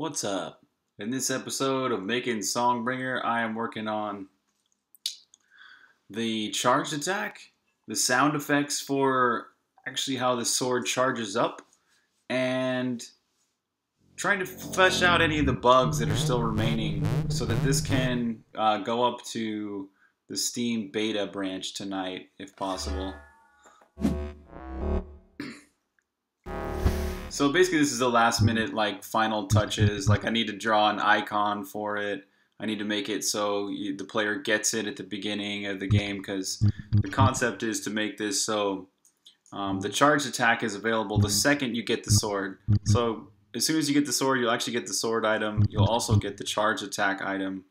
What's up? In this episode of Making Songbringer, I am working on the charged attack, the sound effects for actually how the sword charges up, and trying to flesh out any of the bugs that are still remaining so that this can go up to the Steam beta branch tonight, if possible. So basically this is the last minute, like, final touches. Like, I need to draw an icon for it. I need to make it so the player gets it at the beginning of the game, because the concept is to make this so the charged attack is available the second you get the sword. So as soon as you get the sword, you'll actually get the sword item. You'll also get the charged attack item.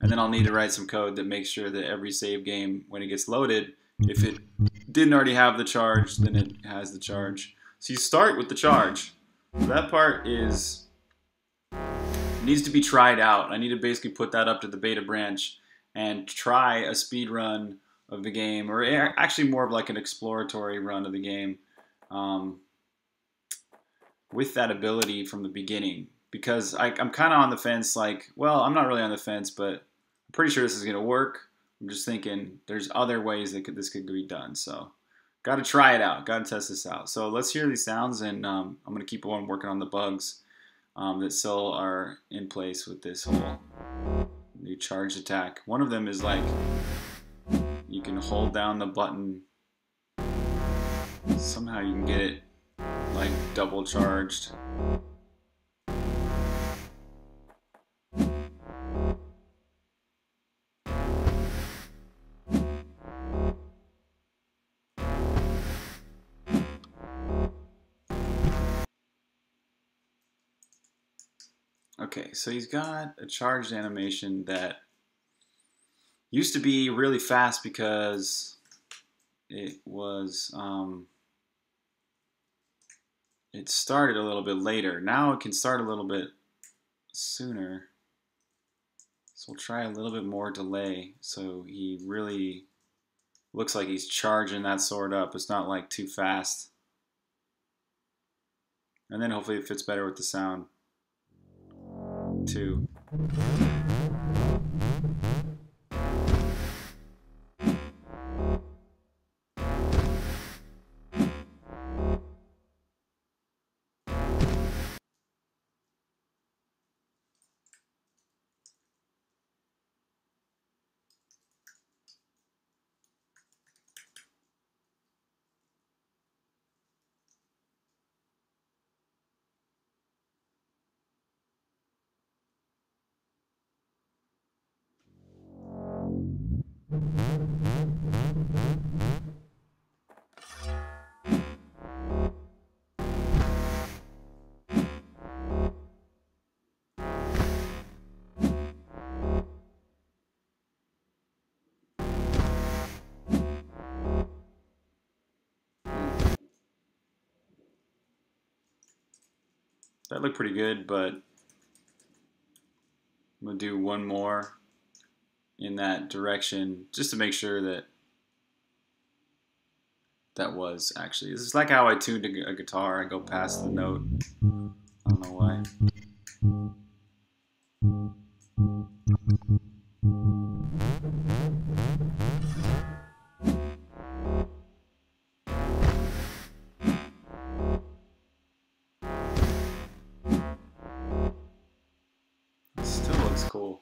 And then I'll need to write some code that makes sure that every save game, when it gets loaded, if it didn't already have the charge, then it has the charge. So you start with the charge. So that part needs to be tried out. I need to basically put that up to the beta branch and try a speed run of the game, or actually more of like an exploratory run of the game with that ability from the beginning. Because I'm kind of on the fence, like, well, I'm not really on the fence, but I'm pretty sure this is going to work. I'm just thinking there's other ways that this could be done, so... Got to try it out. Got to test this out. So let's hear these sounds, and I'm going to keep on working on the bugs that still are in place with this whole new charged attack. One of them is, like, you can hold down the button. Somehow you can get it, like, double charged. Okay, so he's got a charged animation that used to be really fast because it was, it started a little bit later. Now it can start a little bit sooner. So we'll try a little bit more delay so he really looks like he's charging that sword up. It's not like too fast. And then hopefully it fits better with the sound. Two. That looked pretty good, but I'm going to do one more in that direction just to make sure that that was actually. This is like how I tuned a guitar. I go past the note. I don't know why. Cool.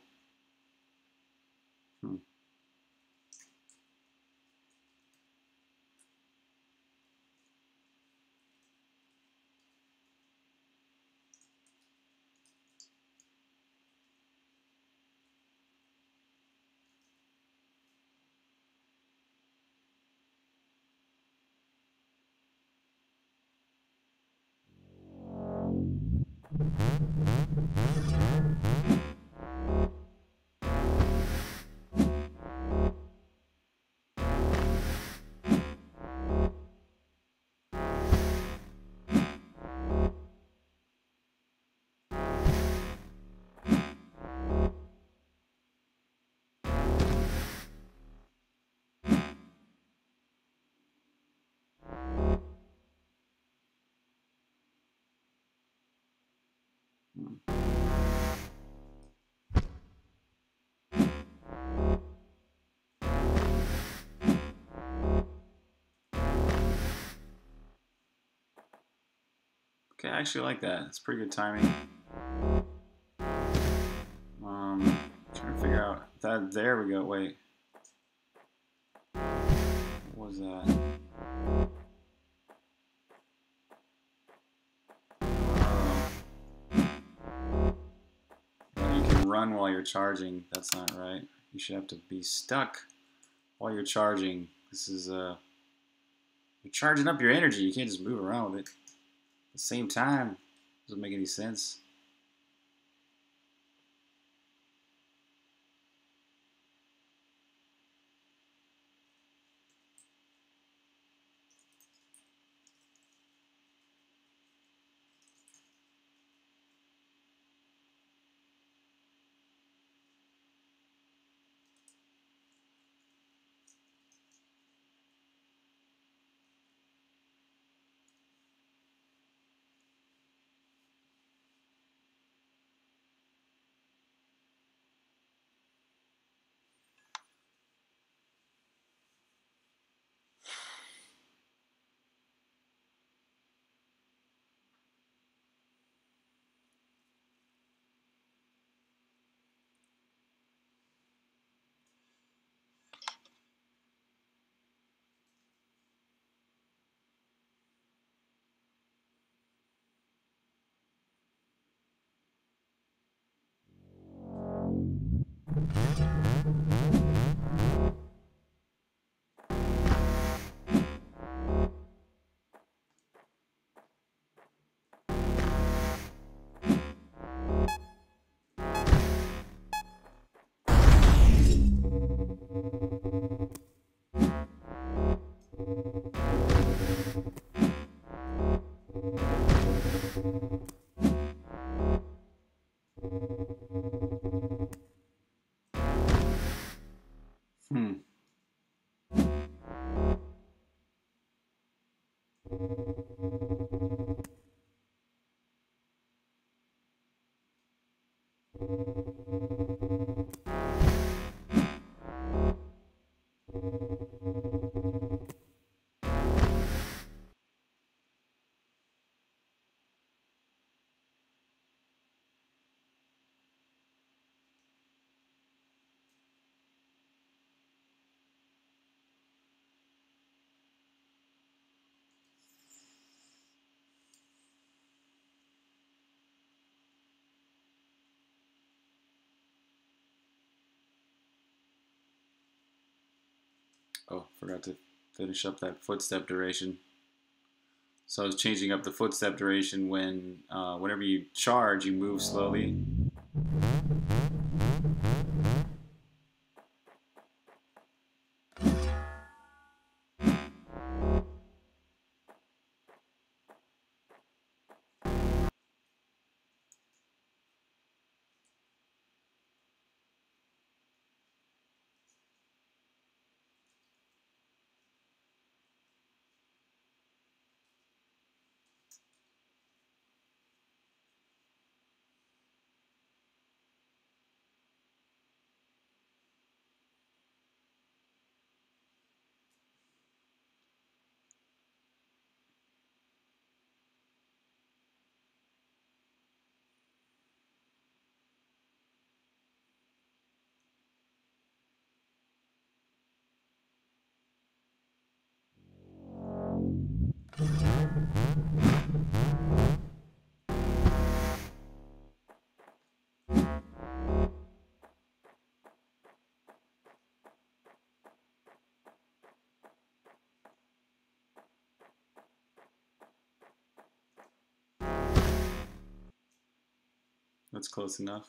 Okay, I actually like that. It's pretty good timing. Trying to figure out that. There we go. Wait, what was that? You can run while you're charging. That's not right. You should have to be stuck while you're charging. This is you're charging up your energy. You can't just move around with it. At the same time, doesn't make any sense. Oh, forgot to finish up that footstep duration. So I was changing up the footstep duration when, whenever you charge, you move slowly. That's close enough.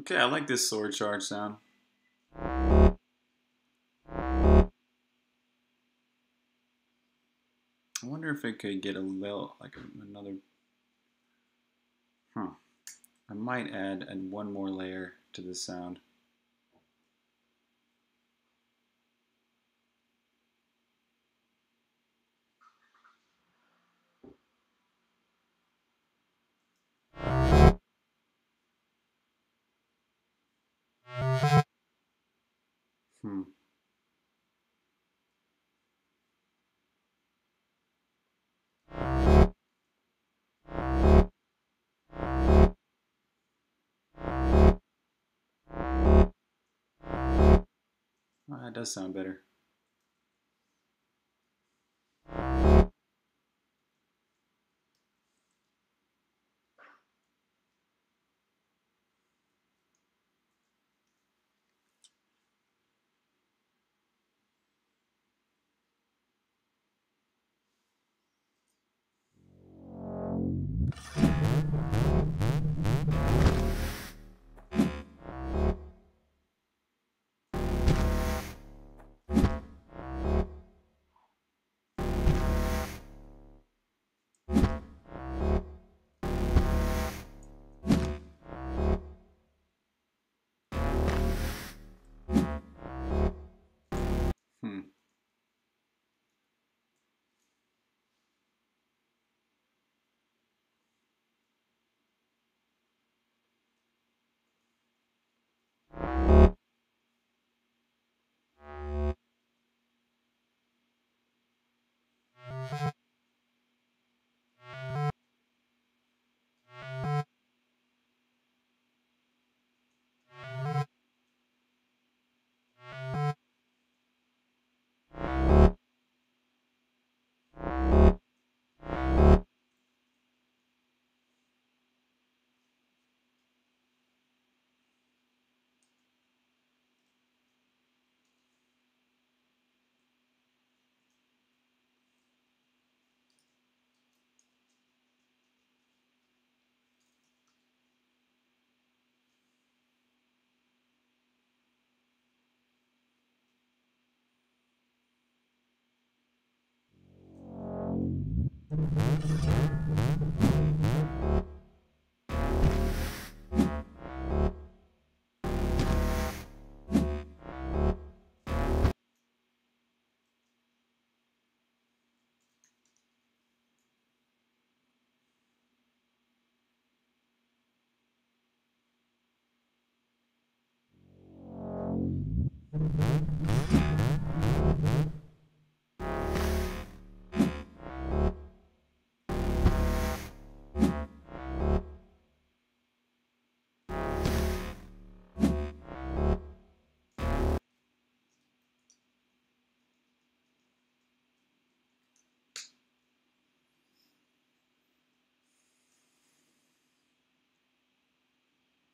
Okay, I like this sword charge sound. I wonder if it could get a little, like another, I might add one more layer to this sound. Oh, that does sound better.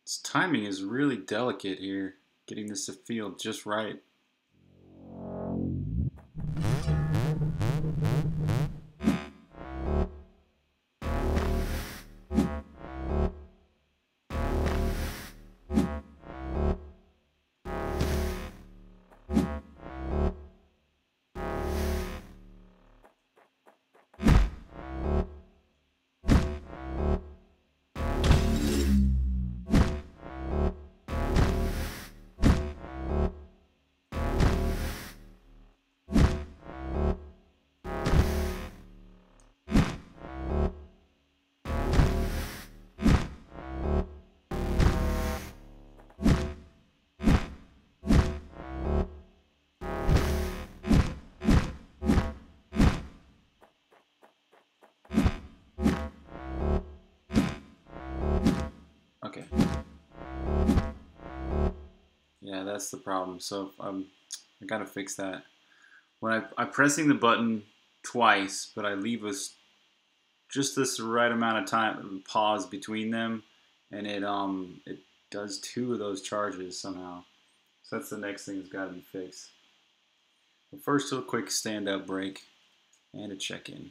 This timing is really delicate here, getting this to feel just right. Yeah, that's the problem. So I gotta fix that. When I'm pressing the button twice, but I leave just this right amount of time pause between them, and it does two of those charges somehow. So that's the next thing that's gotta be fixed. But first, a quick stand-up break and a check-in.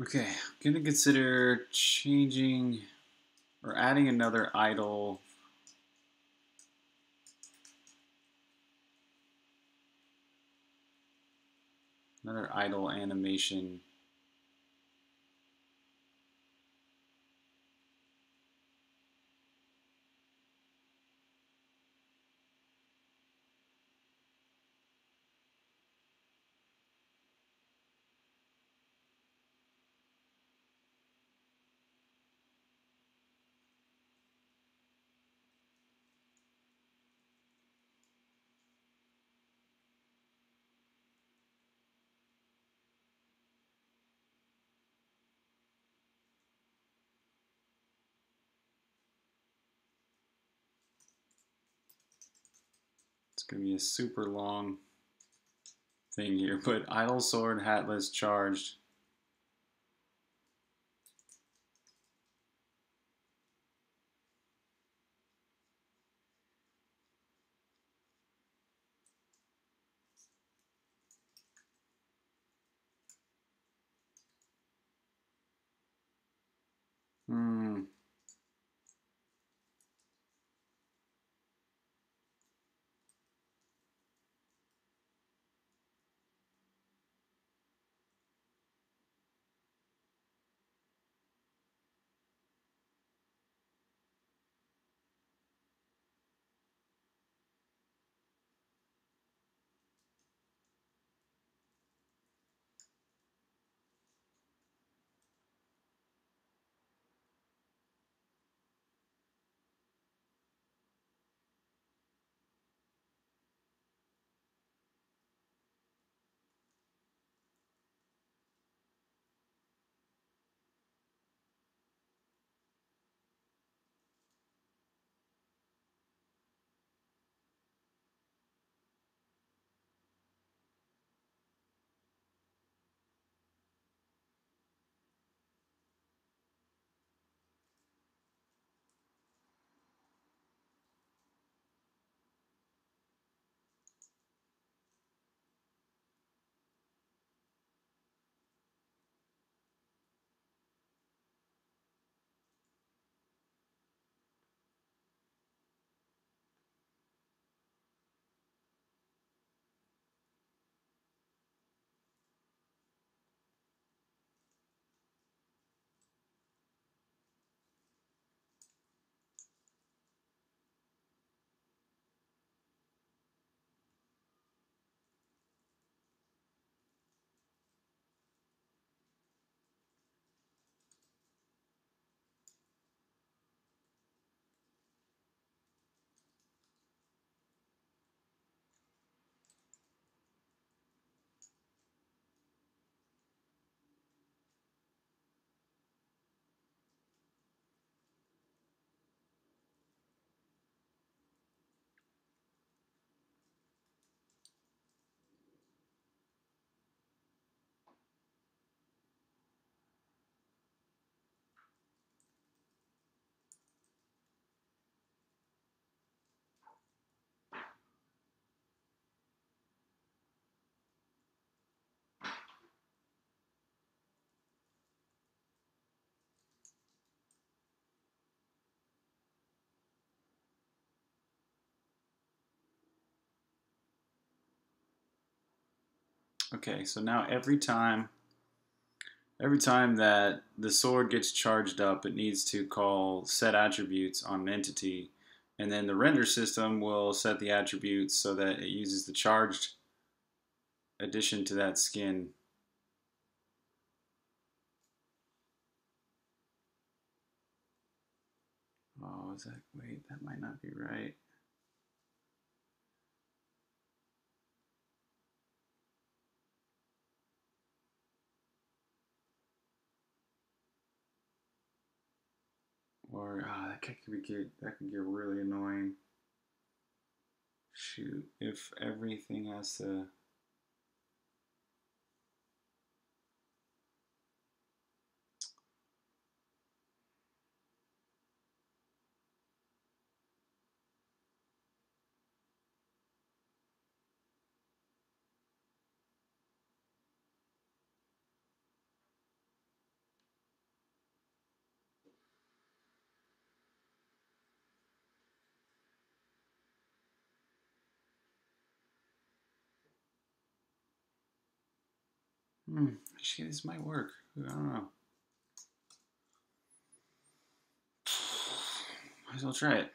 Okay, I'm going to consider changing or adding another idle. Another idle animation. Gonna be a super long thing here, but idle, sword, hatless, charged. Okay, so now every time that the sword gets charged up, it needs to call set attributes on an entity, and then the render system will set the attributes so that it uses the charged addition to that skin. Oh, is that, wait, that might not be right. Or that could get really annoying. Shoot, if everything has to. Actually, this might work. I don't know. Might as well try it.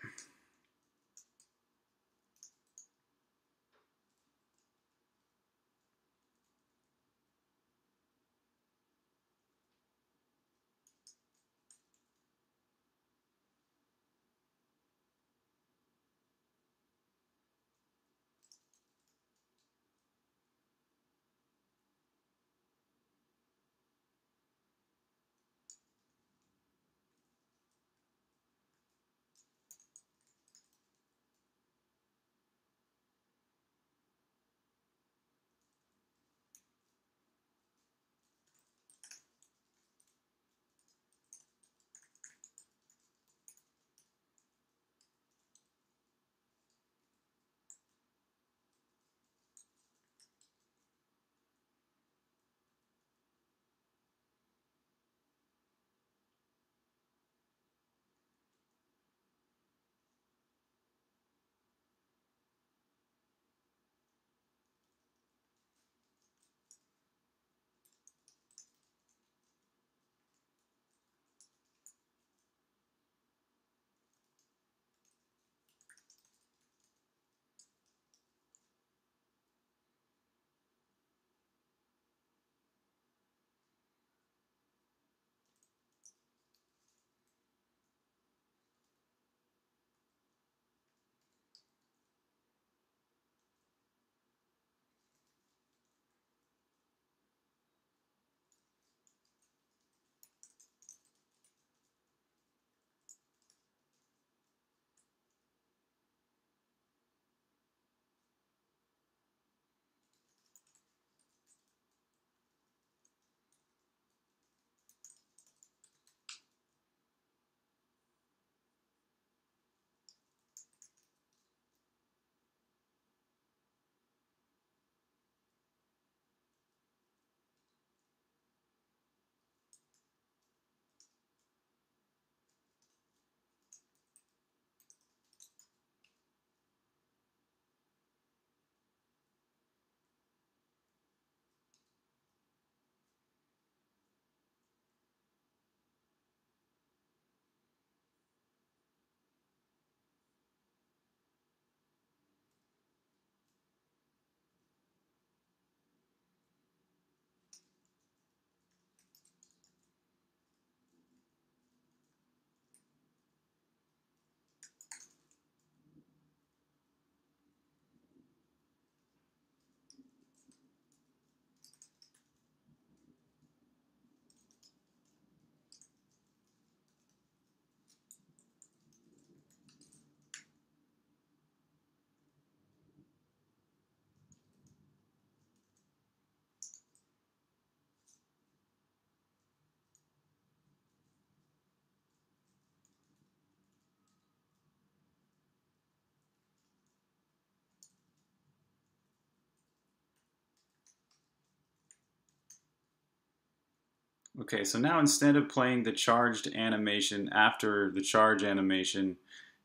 Okay, so now instead of playing the charged animation after the charge animation,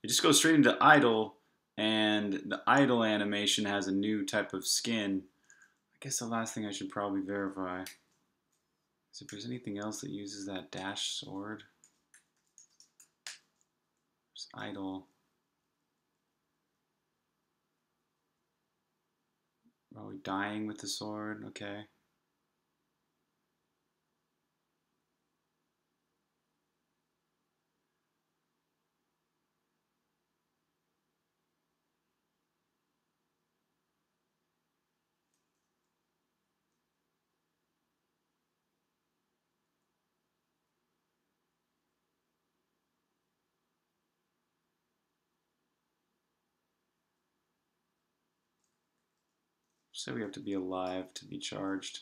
it just goes straight into idle, and the idle animation has a new type of skin. I guess the last thing I should probably verify is if there's anything else that uses that dash sword. There's idle. Are we dying with the sword? Okay. So we have to be alive to be charged.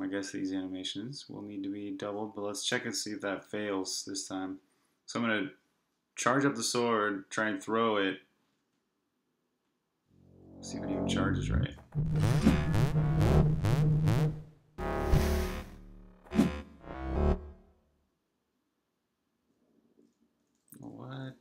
I guess these animations will need to be doubled, but let's check and see if that fails this time. So I'm going to charge up the sword, try and throw it. See if it even charges right. What?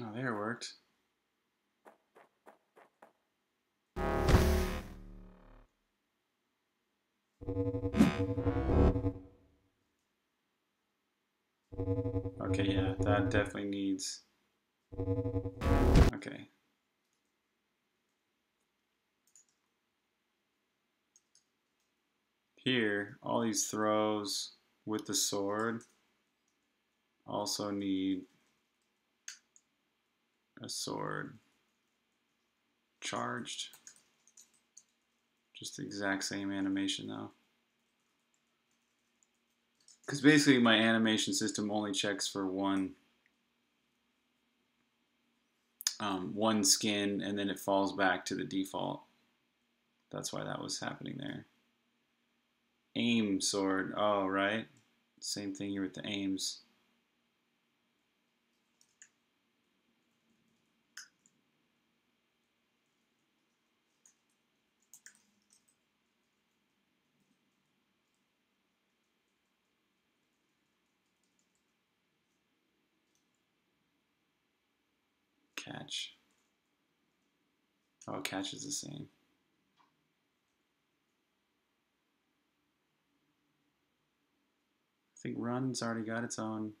Oh, there it worked. Okay, yeah, that definitely needs... Okay. Here, all these throws with the sword also need a sword charged. Just the exact same animation though. Because basically my animation system only checks for one skin and then it falls back to the default. That's why that was happening there. Aim sword, oh right. Same thing here with the aims. Catch. Oh, catch is the same. I think run's already got its own.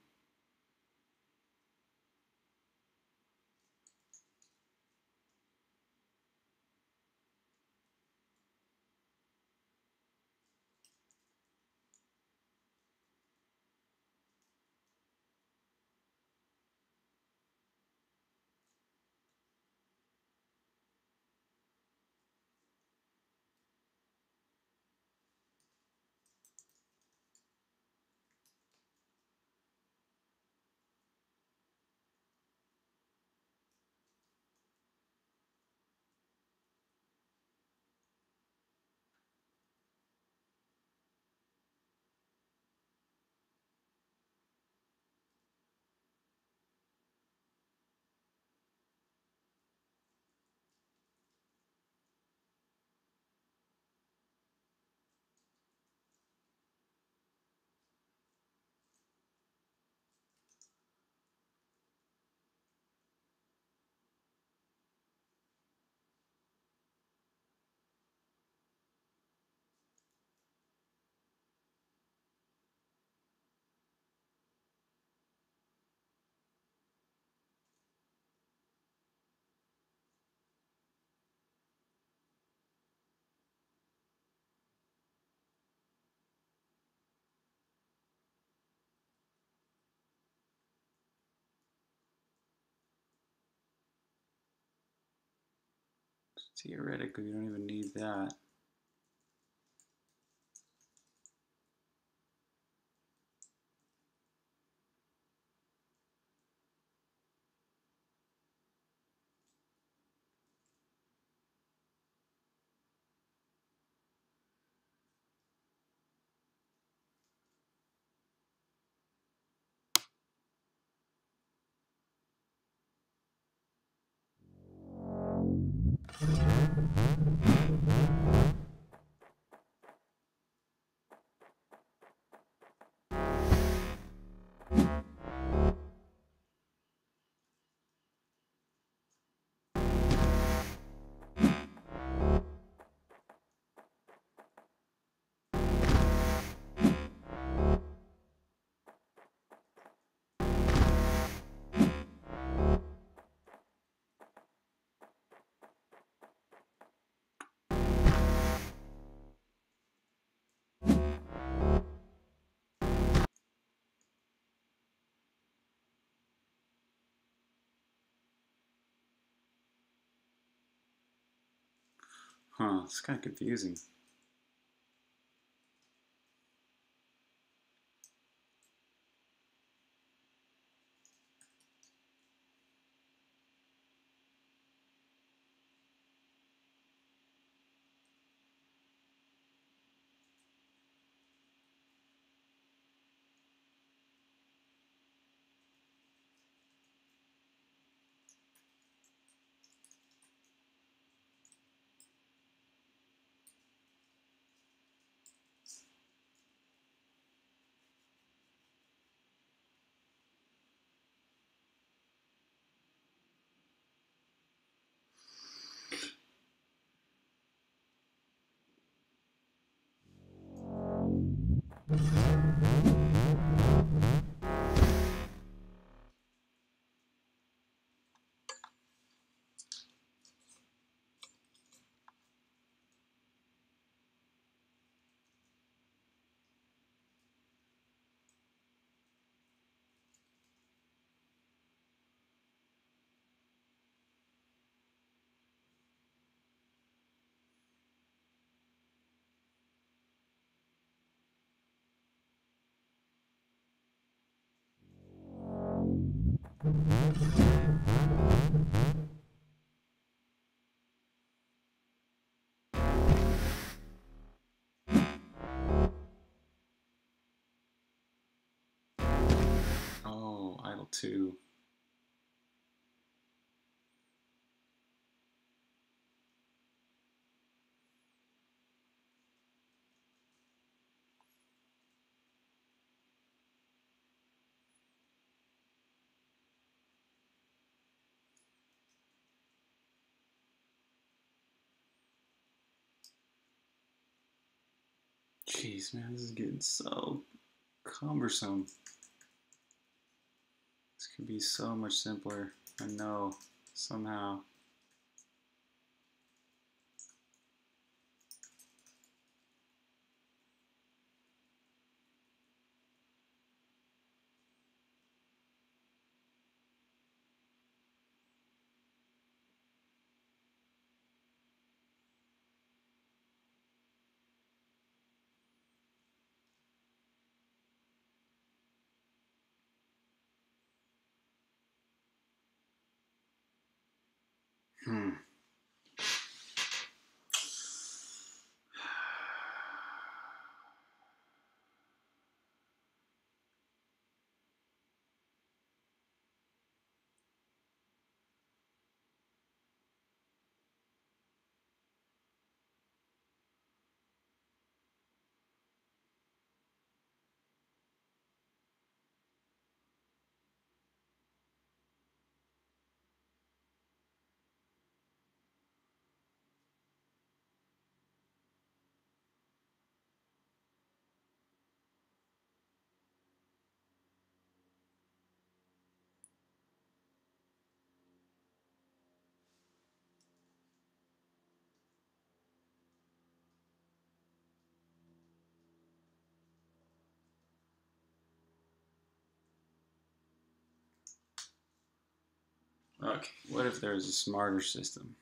Theoretically, we don't even need that. Huh, it's kind of confusing. Oh, idle 2. Jeez, man, this is getting so cumbersome. This could be so much simpler. I know, somehow. Okay, what if there's a smarter system?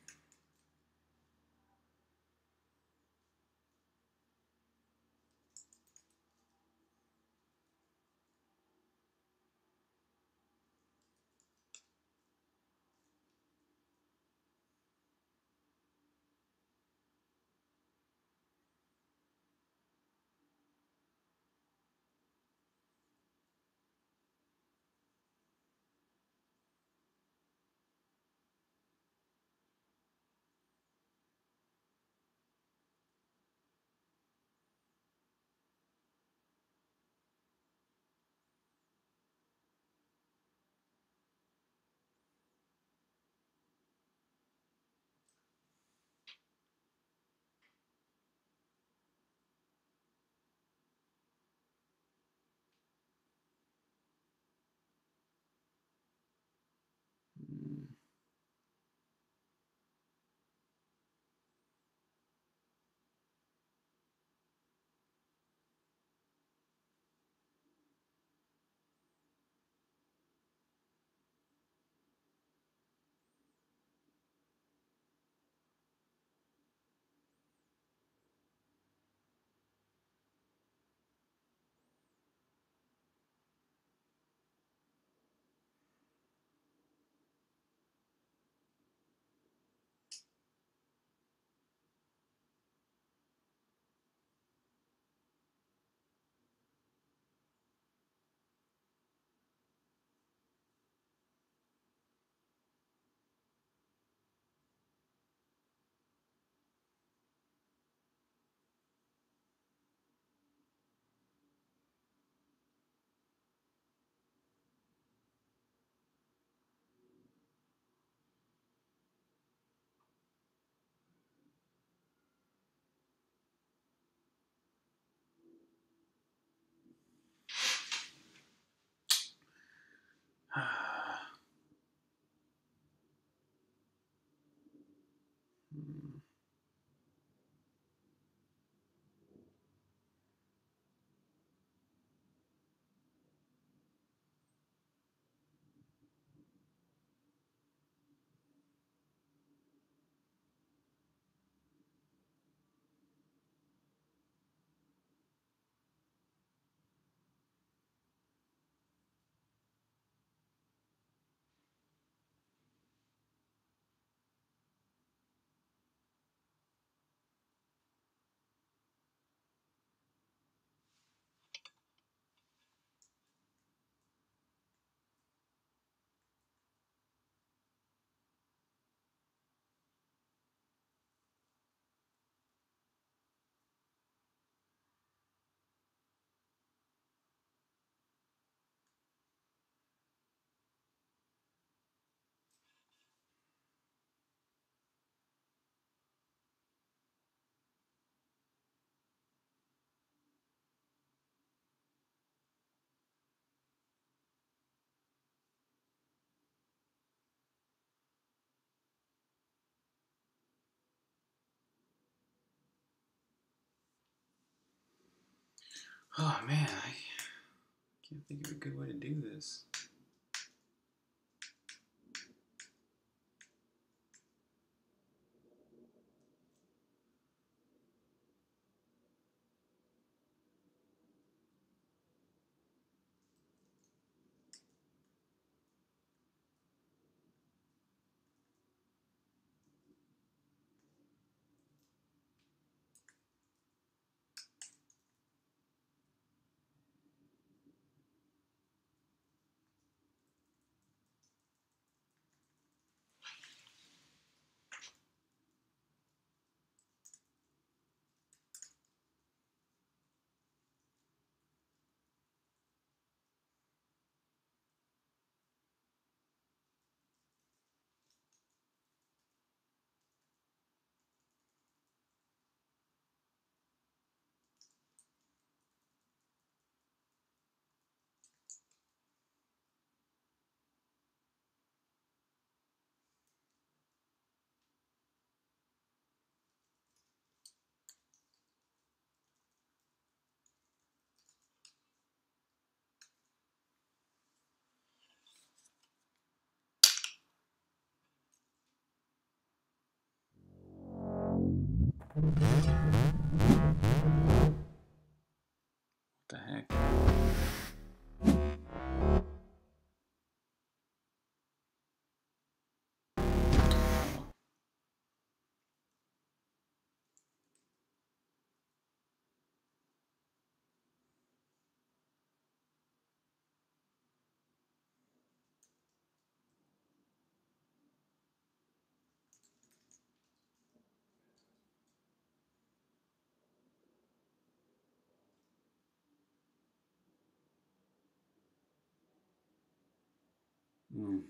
Oh man, I can't think of a good way to do this. What the heck? Mm.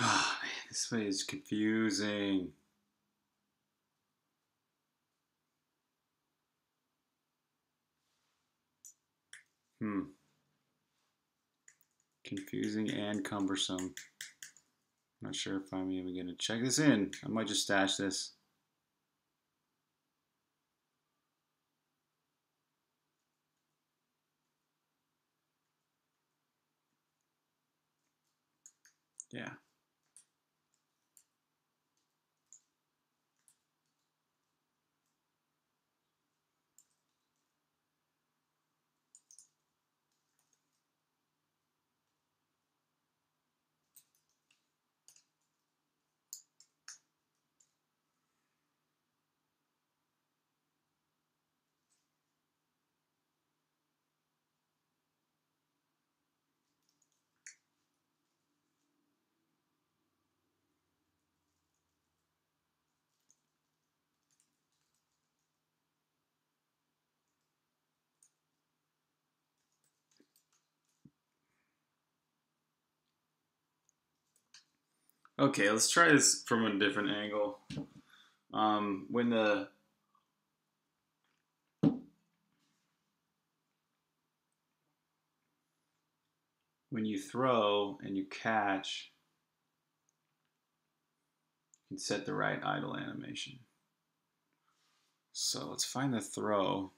Oh man, this way is confusing. Confusing and cumbersome. Not sure if I'm even going to check this in. I might just stash this. Yeah. Okay, let's try this from a different angle. When the when you throw and you catch, you can set the right idle animation. So let's find the throw.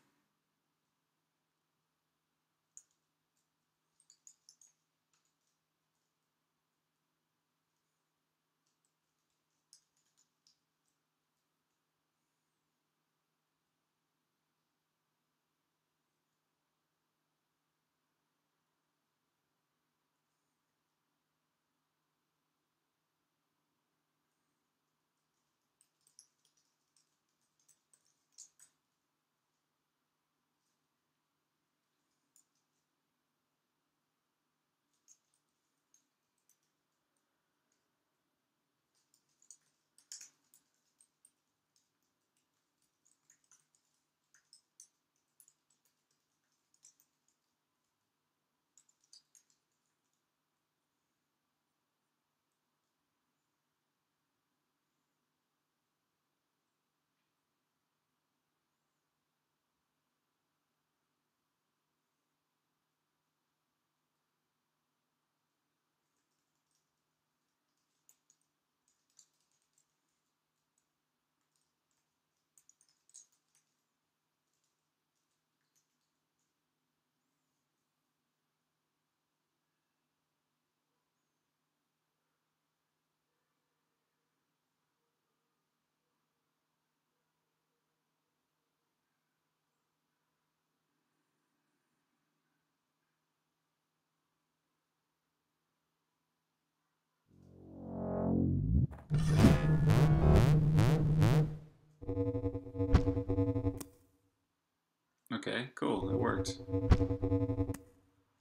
Okay, cool, that worked.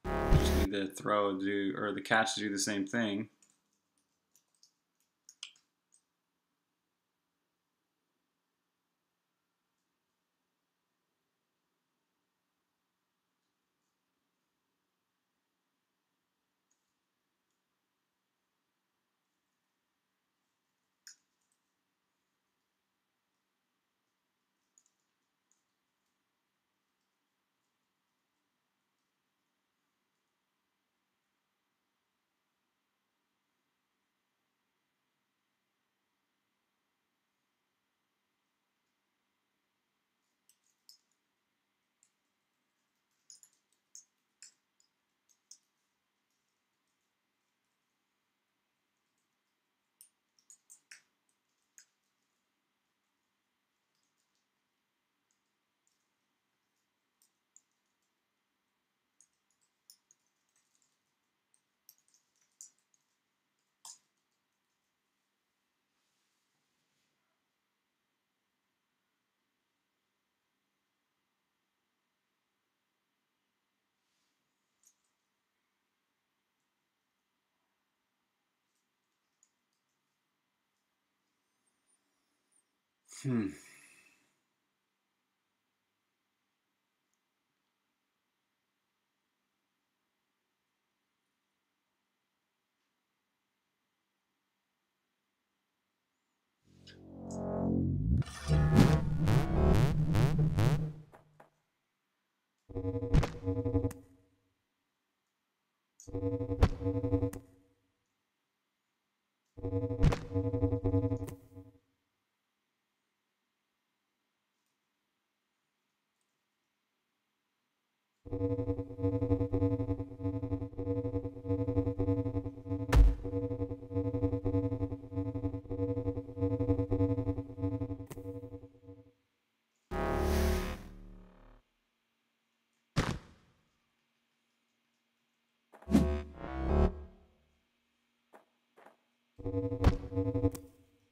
Just need the throw to do, or the catch to do the same thing.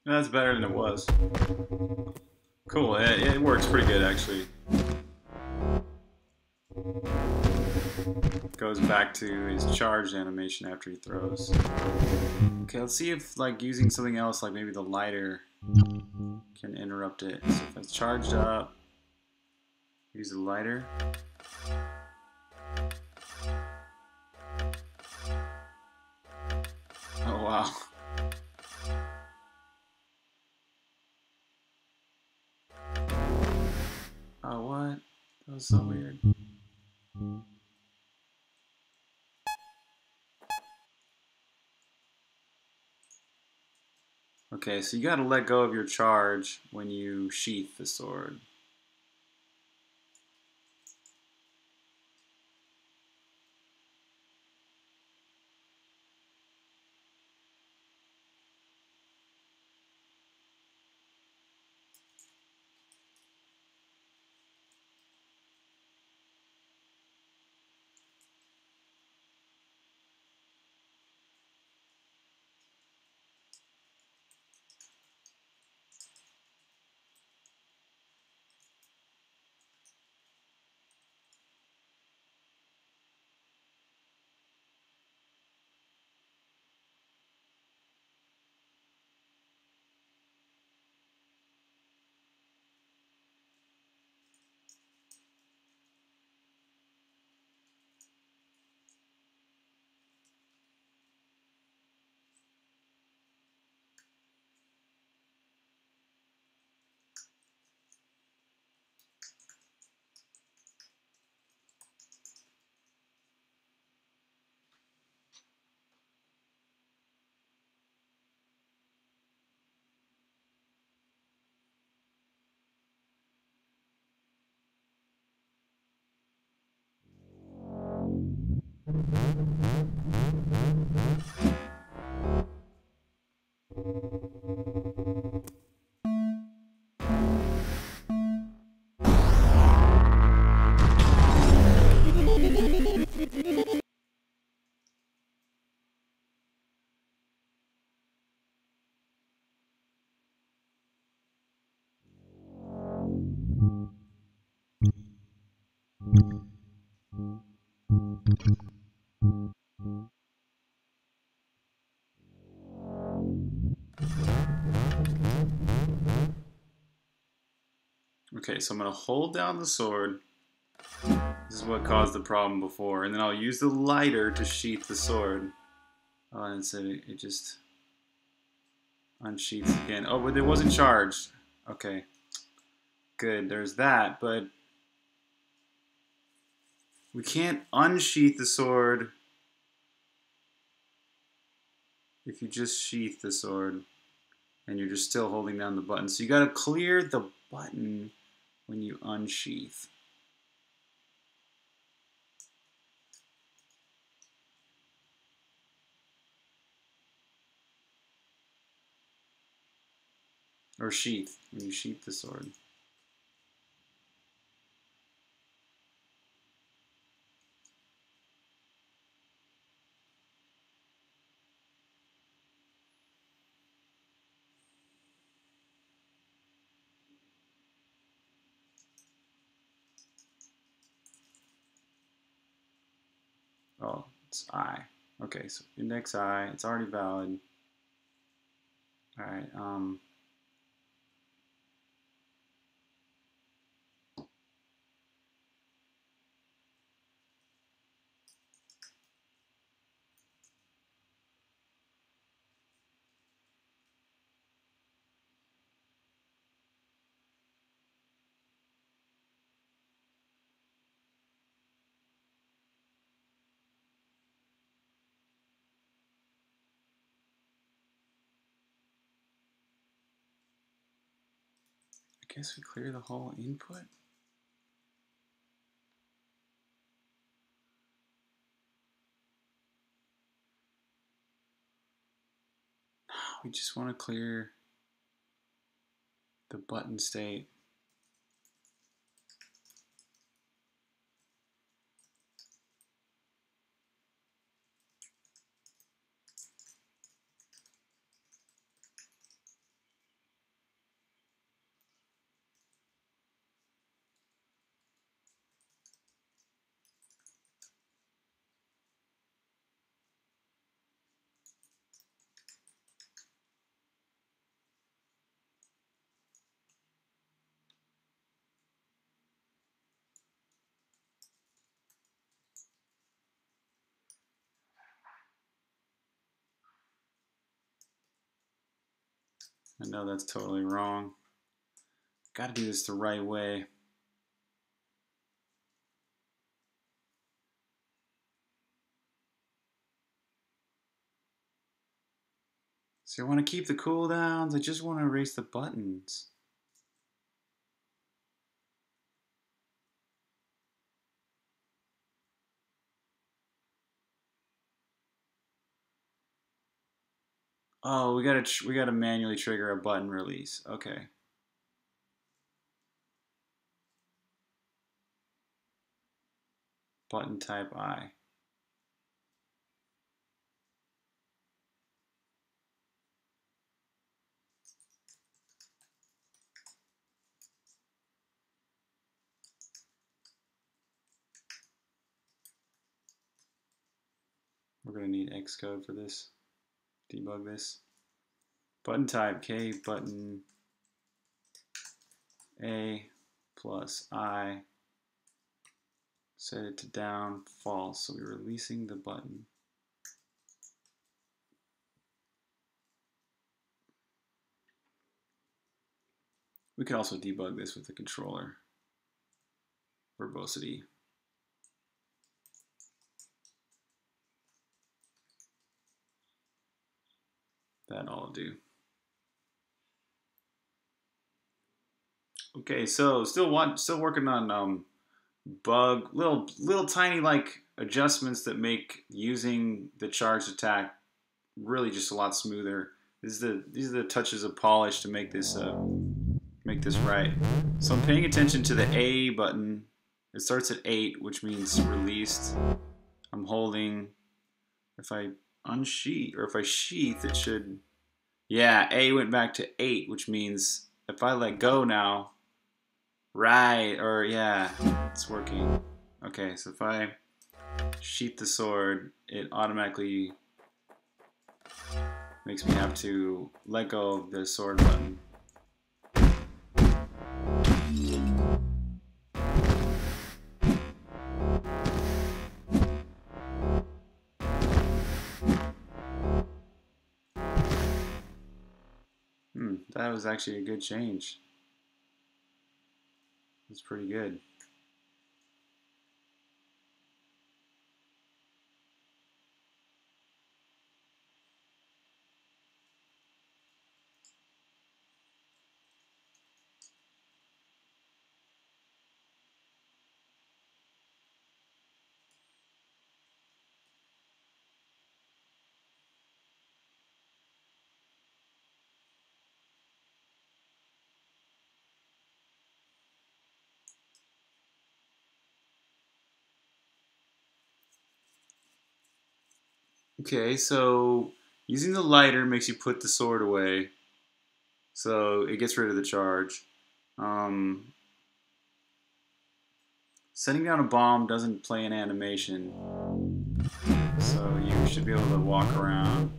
That's better than it was. Cool, it works pretty good actually. Goes back to his charged animation after he throws. Okay, let's see if like using something else, like maybe the lighter, can interrupt it. So if it's charged up, use the lighter. Oh wow. Oh, what? That was so weird. Okay, so you gotta let go of your charge when you sheath the sword. Okay, so I'm going to hold down the sword. This is what caused the problem before. And then I'll use the lighter to sheath the sword. And so it just unsheaths again. Oh, but it wasn't charged. Okay. Good, there's that. But we can't unsheath the sword if you just sheath the sword and you're just still holding down the button. So you got to clear the button when you unsheath. Or sheath, when you sheath the sword. Oh, it's I. Okay, so index I, it's already valid. All right, guess we clear the whole input. We just want to clear the button state. I know that's totally wrong. Gotta do this the right way. So I want to keep the cooldowns. I just want to erase the buttons. Oh, we gotta manually trigger a button release. Okay. Button type I. We're gonna need Xcode for this. Debug this. Button type K button A plus I. Set it to down false. So we're releasing the button. We could also debug this with the controller. Verbosity. That I'll do. Okay, so still working on bug little tiny like adjustments that make using the charged attack really just a lot smoother. These are the touches of polish to make this right. So I'm paying attention to the A button. It starts at 8, which means released. I'm holding. If I unsheath, or if I sheath, it should, yeah, A went back to 8, which means if I let go now, right, or yeah, it's working. Okay, so if I sheath the sword, it automatically makes me have to let go of the sword button. That was actually a good change. It's pretty good. Okay, so using the lighter makes you put the sword away, so it gets rid of the charge. Setting down a bomb doesn't play an animation, so you should be able to walk around,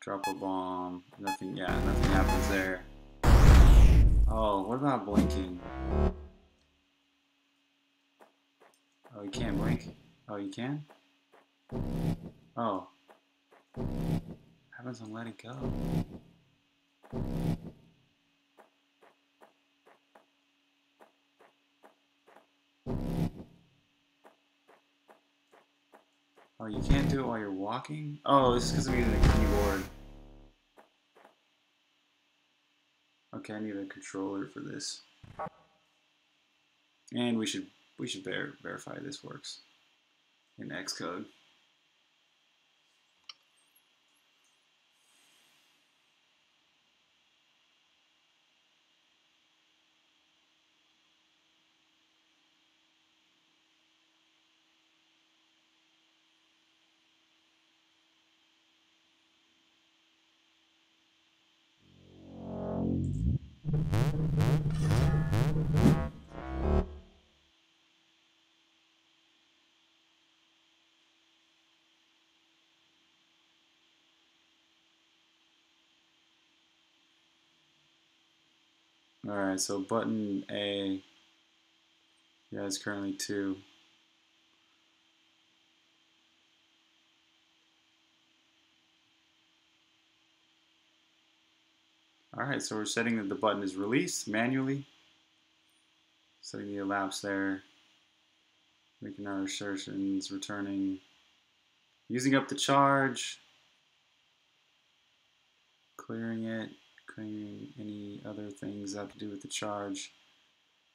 drop a bomb, nothing, yeah, nothing happens there. Oh, what about blinking? Oh, you can't blink? Oh, you can? Oh, what happens when let it go? Oh, you can't do it while you're walking? Oh, this is because I'm using the keyboard. Okay, I need a controller for this. And we should verify this works in Xcode. Alright, so button A, yeah, it's currently 2. Alright, so we're setting that the button is released manually, setting the elapse there, making our assertions, returning, using up the charge, clearing it. Any other things that have to do with the charge.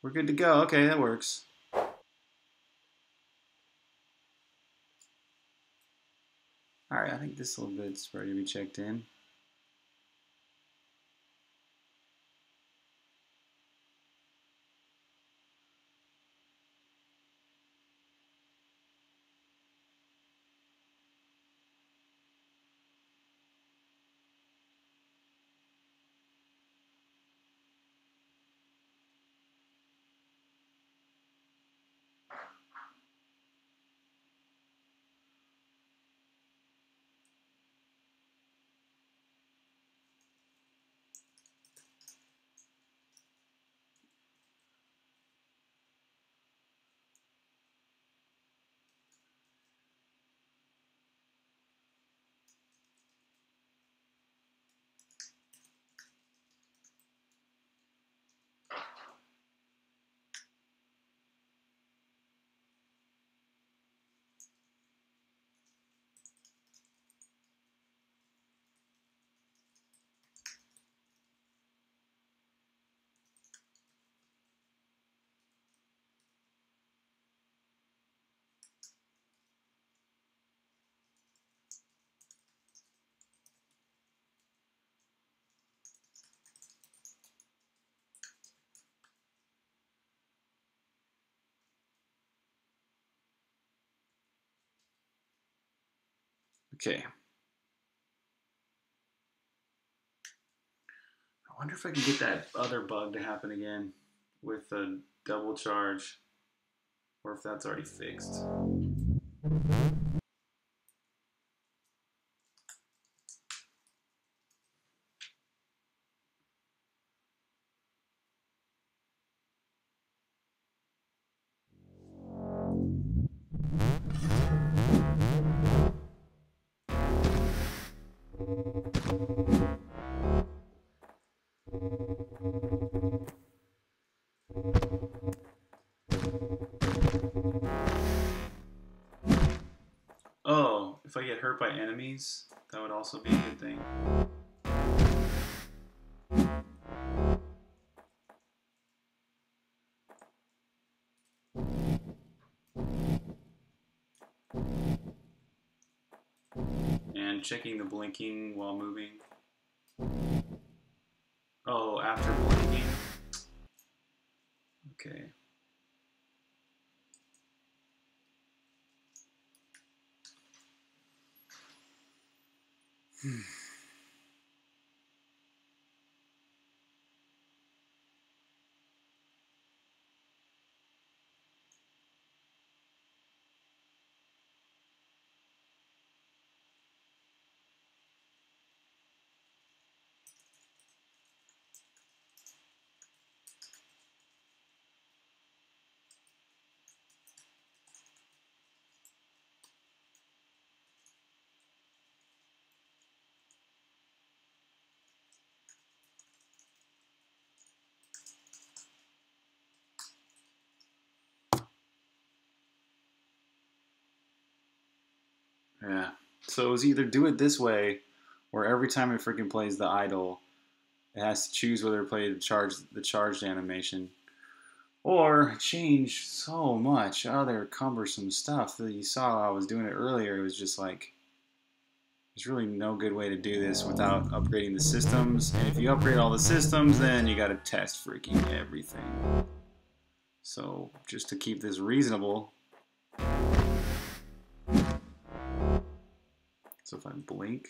We're good to go. Okay, that works. Alright, I think this little bit's ready to be checked in. Okay. I wonder if I can get that other bug to happen again with a double charge, or if that's already fixed. Oh, if I get hurt by enemies, that would also be a good thing. And checking the blinking while moving. Oh, after blinking. Okay. Yeah, so it was either do it this way, or every time it freaking plays the idle, It has to choose whether to play the charged animation or change so much other cumbersome stuff that you saw I was doing it earlier. It was just like, there's really no good way to do this without upgrading the systems. And if you upgrade all the systems, then you gotta test freaking everything. So just to keep this reasonable. So if I blink,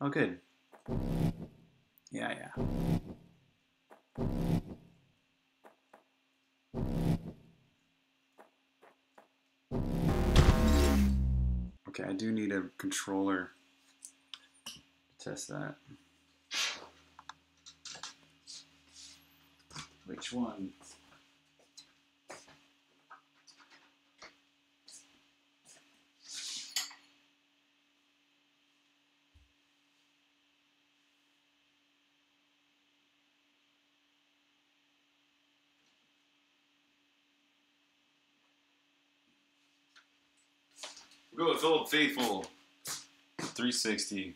oh good. Yeah, yeah. Okay, I do need a controller to test that. Which one? Go with Old Faithful 360.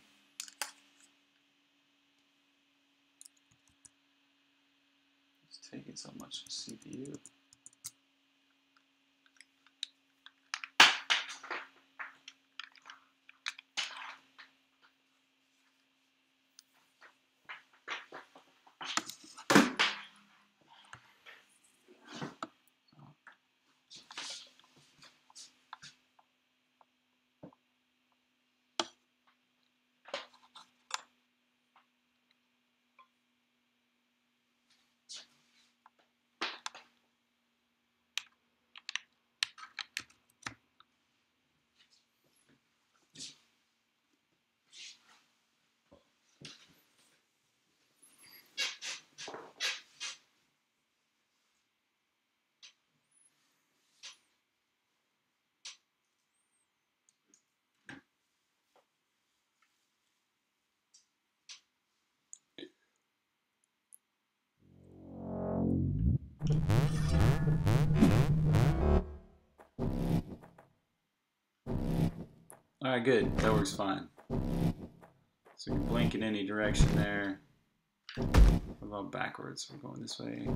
It's taking so much CPU. Alright, good. That works fine. So you can blink in any direction there. What about backwards? We're going this way.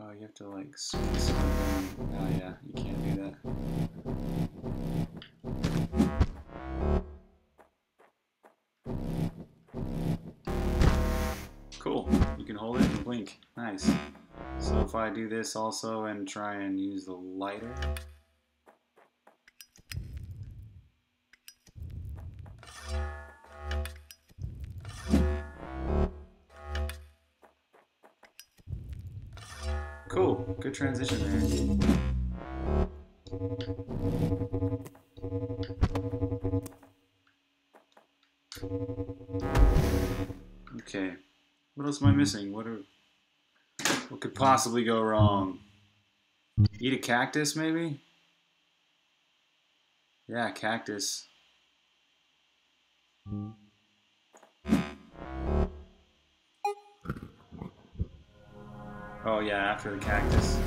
Oh, you have to like swing something. Oh yeah, you can't do that. Cool, you can hold it and blink. Nice. So if I do this also and try and use the lighter. Cool, good transition there. Okay. What else am I missing? What could possibly go wrong? Eat a cactus, maybe? Yeah, cactus. Oh yeah, after the cactus.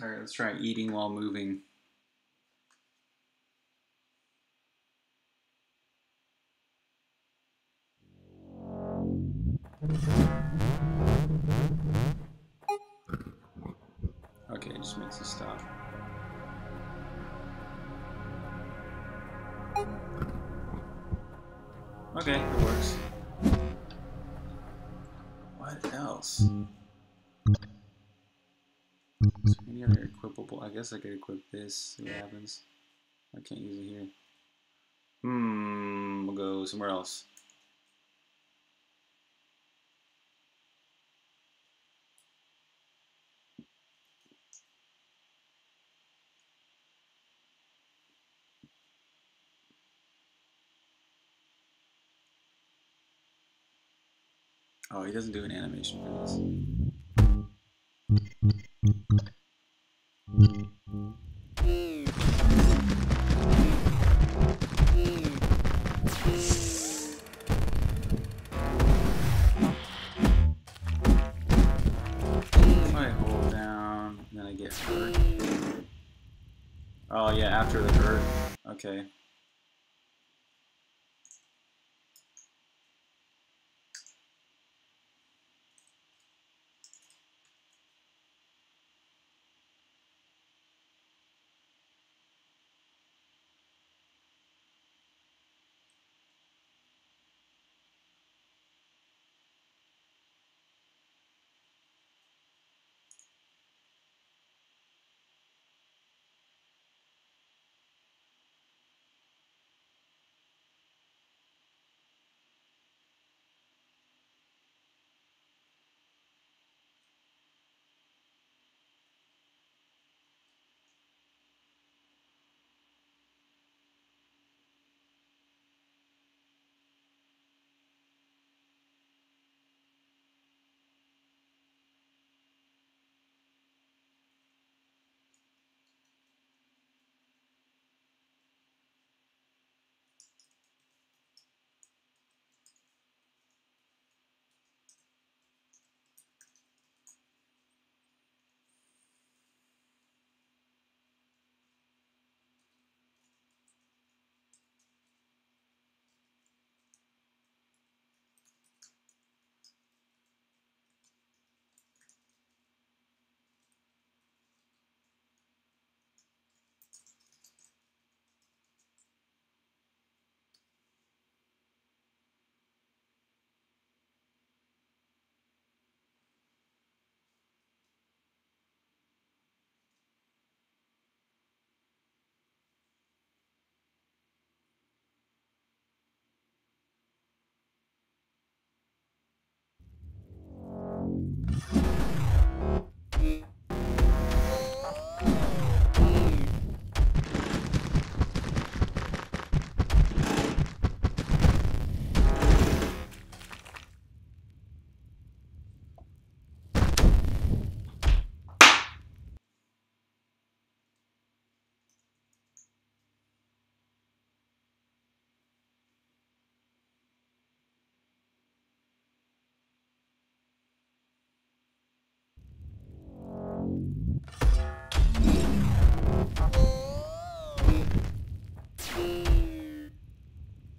All right, let's try eating while moving. Okay, it just makes it stop. Okay, it works. What else? Is there any other equipable? I guess I could equip this, see what happens. I can't use it here. We'll go somewhere else. Oh, he doesn't do an animation for this. If I hold down, then I get hurt. Oh yeah, after the hurt. Okay.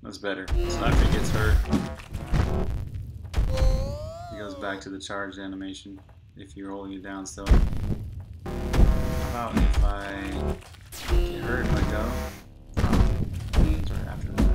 That's better. So after he gets hurt, he goes back to the charged animation if you're holding it down still. How about if I get hurt and let go? It's right after that.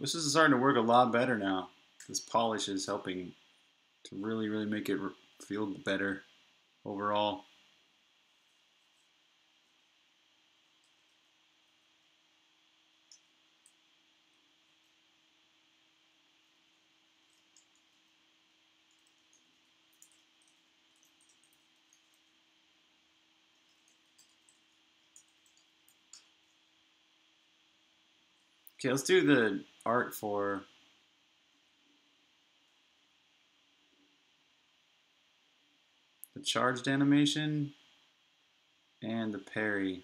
This is starting to work a lot better now. This polish is helping to really, really make it feel better overall. Okay, let's do the art for charged animation and the parry.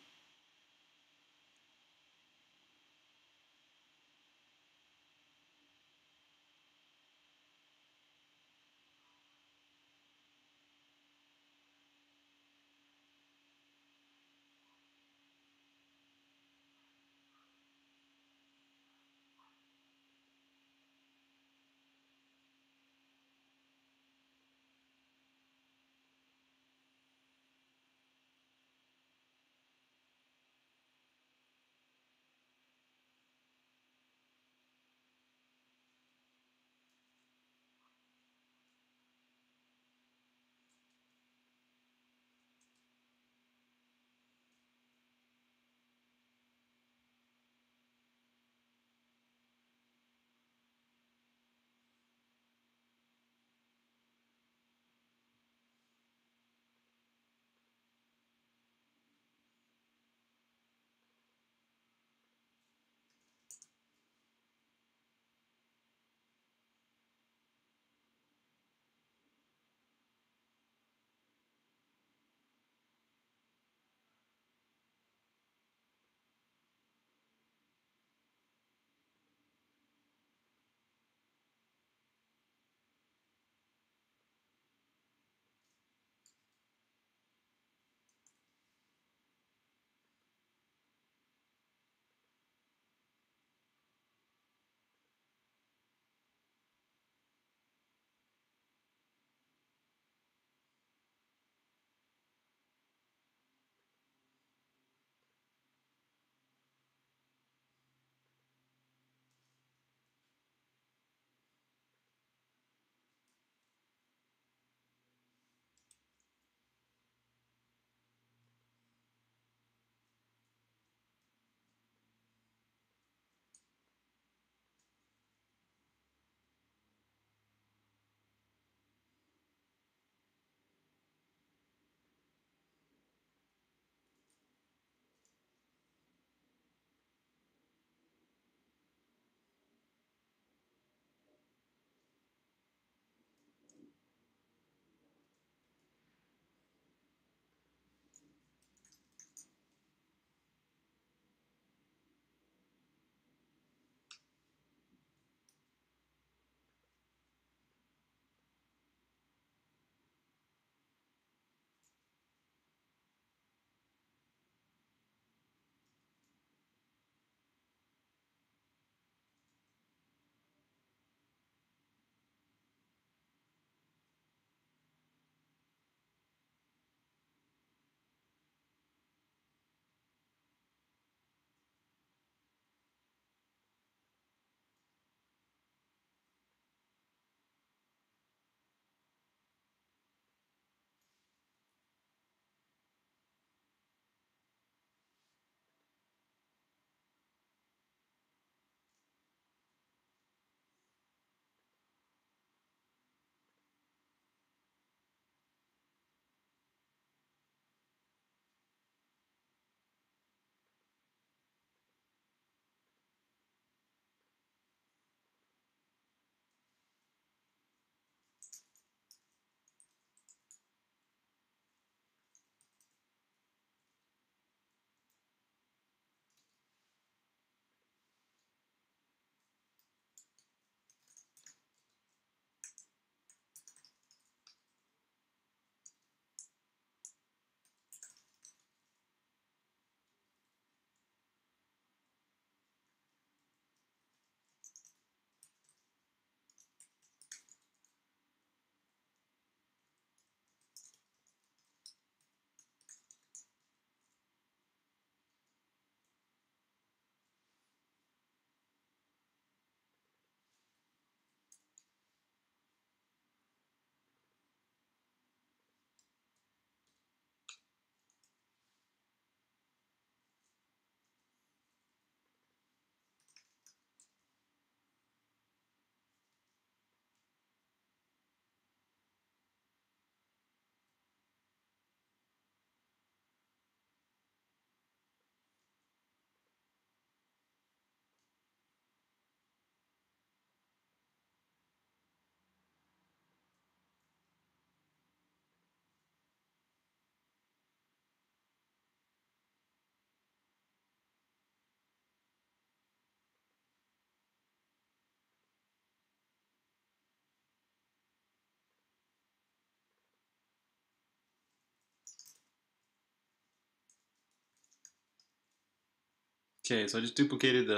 Okay, so I just duplicated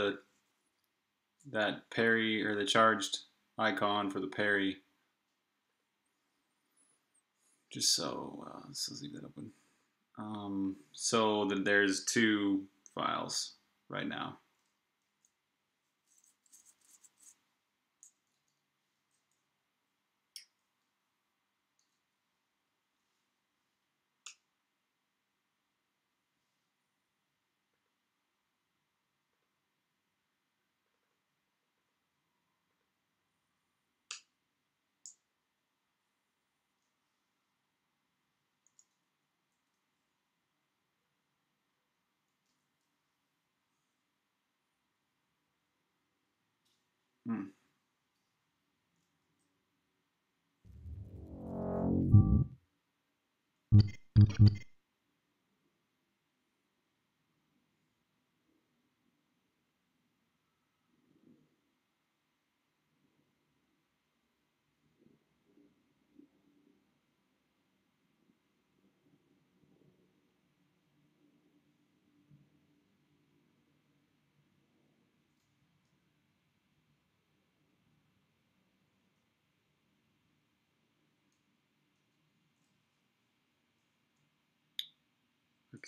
that parry, or the charged icon for the parry, just so let's leave that open. So that there's two files right now.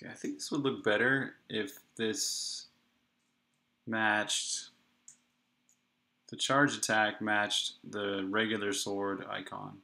Okay, I think this would look better if this matched, the charge attack matched the regular sword icon.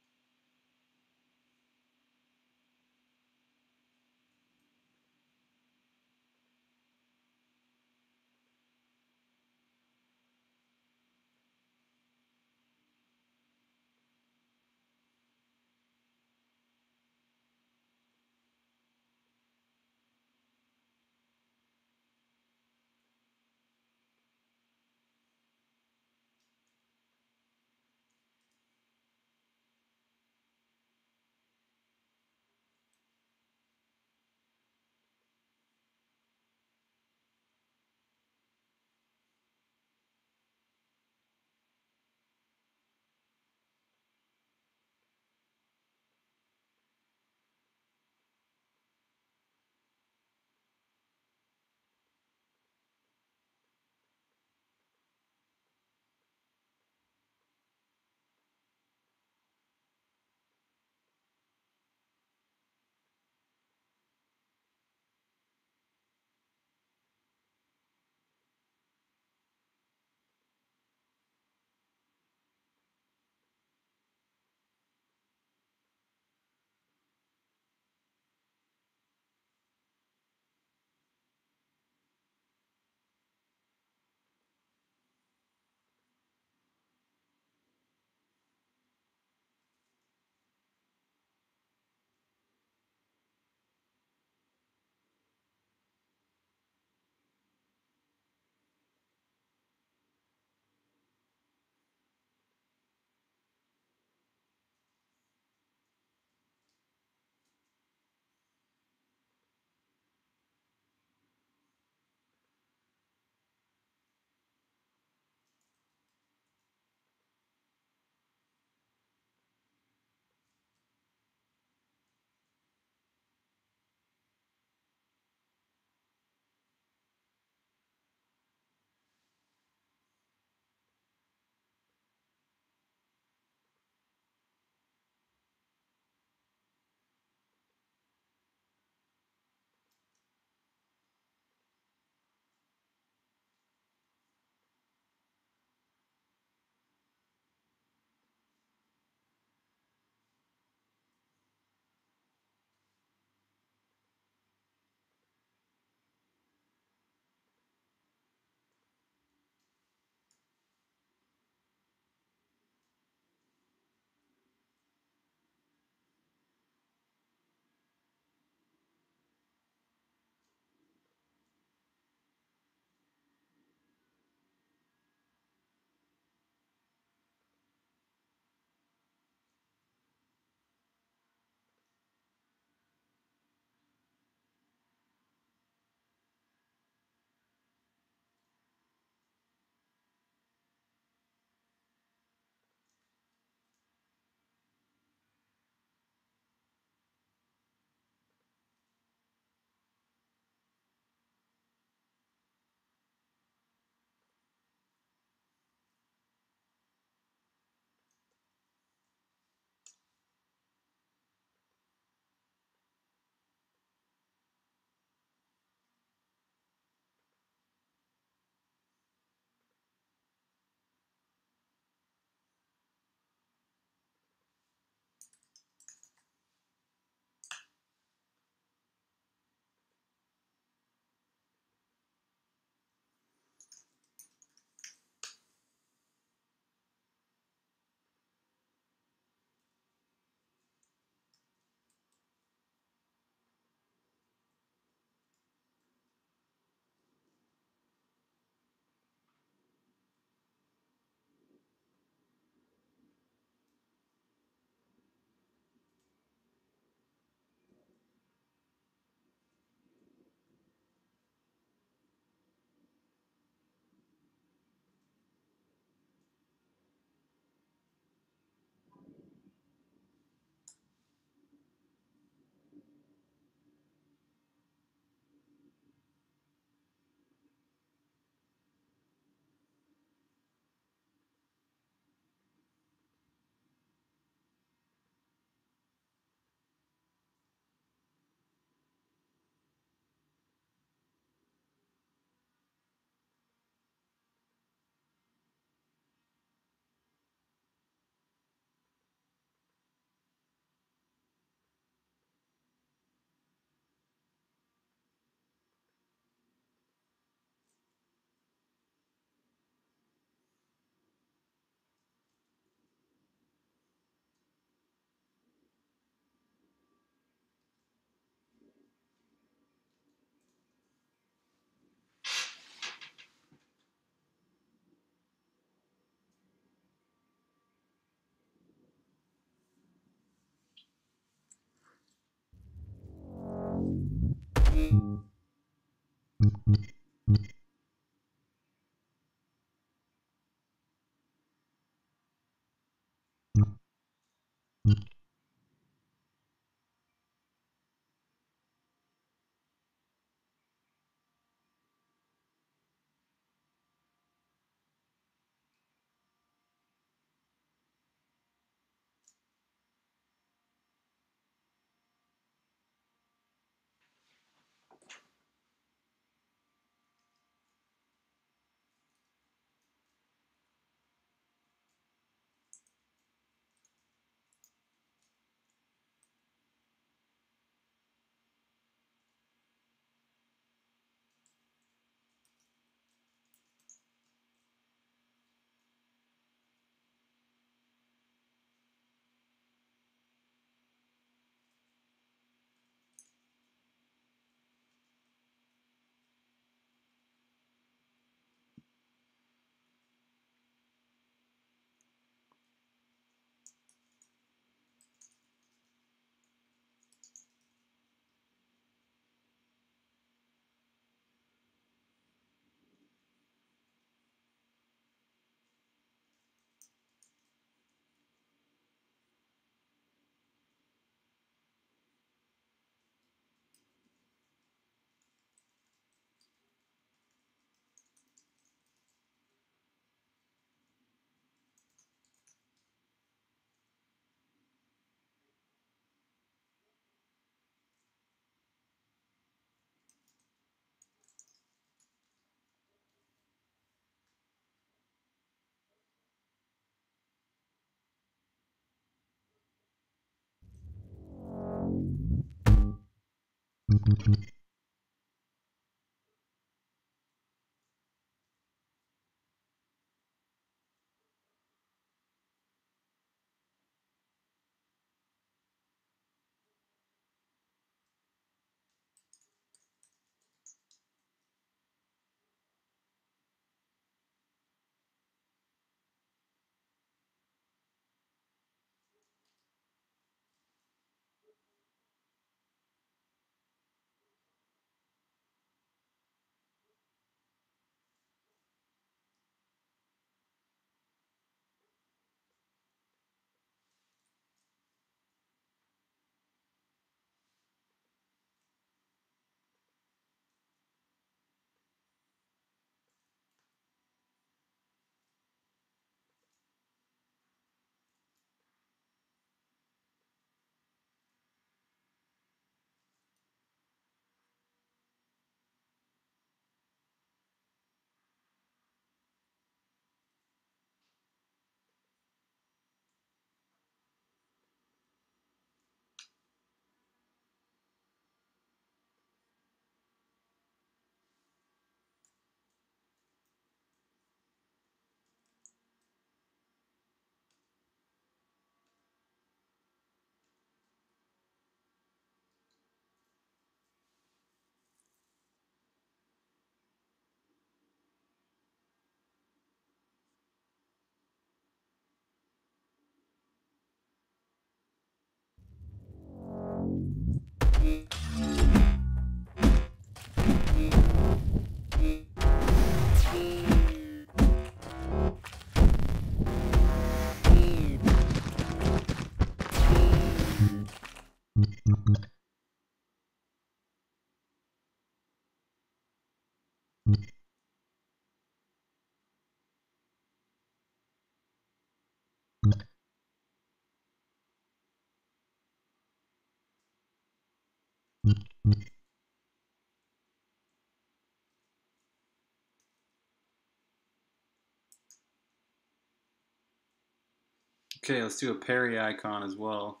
Okay, let's do a parry icon as well.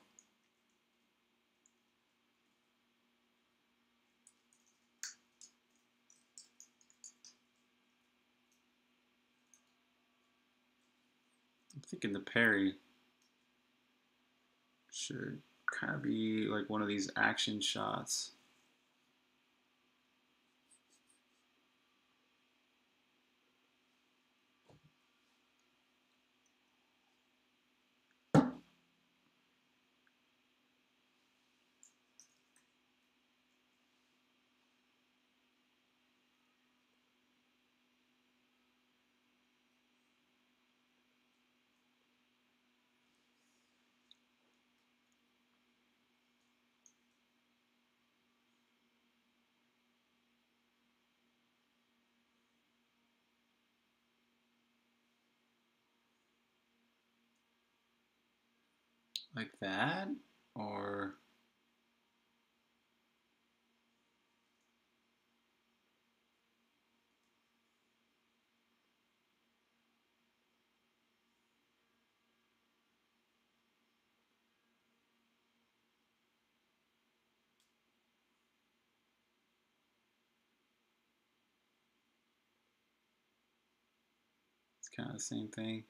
I'm thinking the parry should kind of be like one of these action shots. like that, or it's kind of the same thing.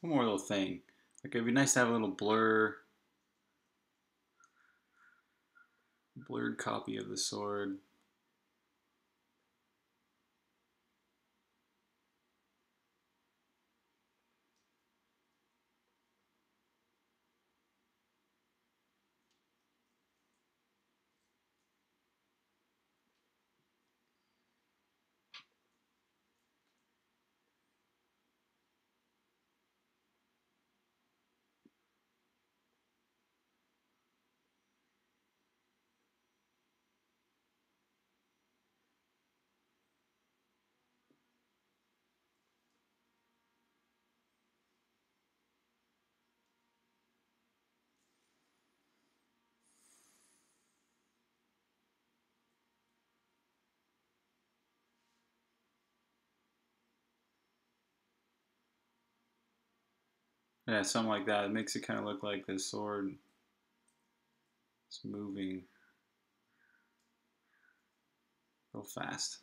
One more little thing. Like, it'd be nice to have a little blurred copy of the sword. Yeah, something like that. It makes it kind of look like this sword is moving real fast.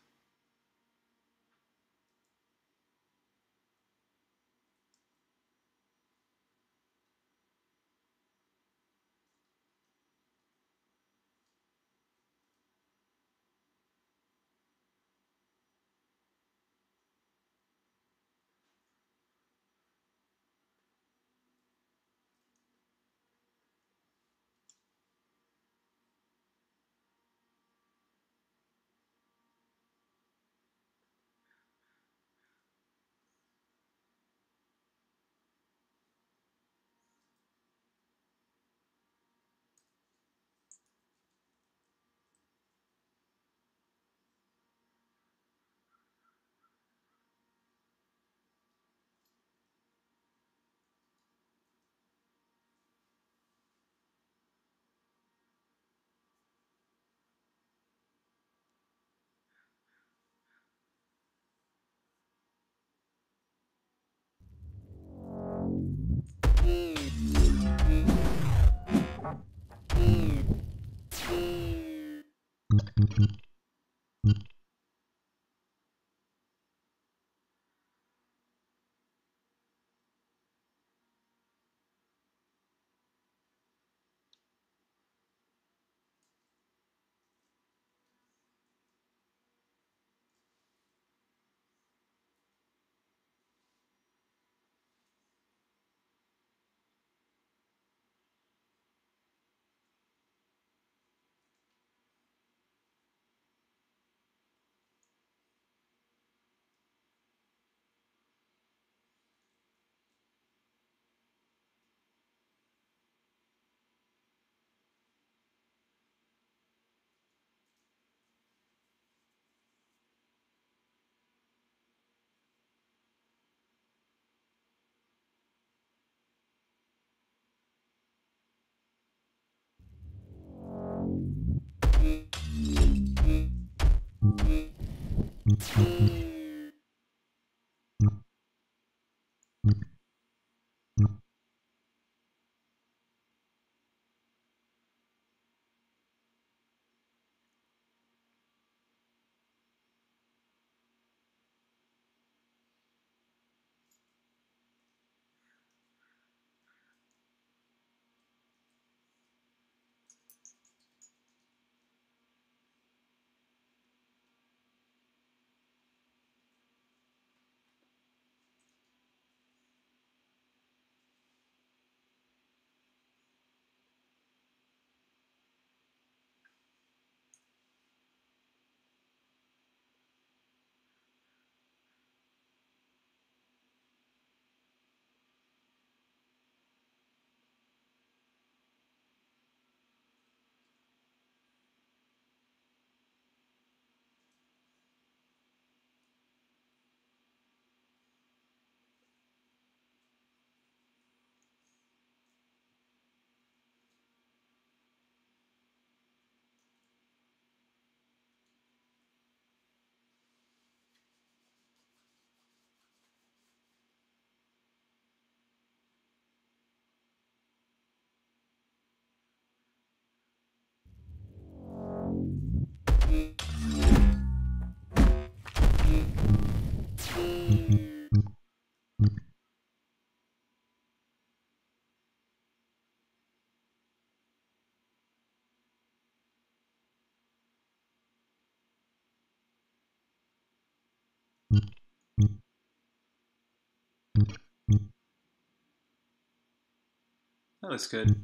That looks good.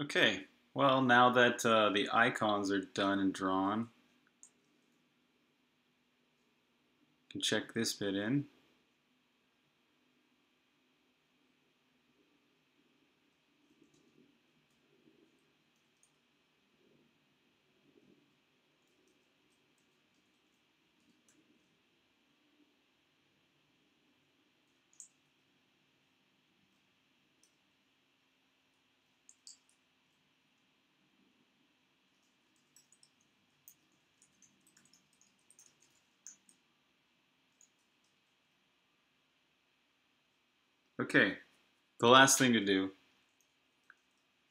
Okay, well, now that the icons are done and drawn, you can check this bit in. Okay, the last thing to do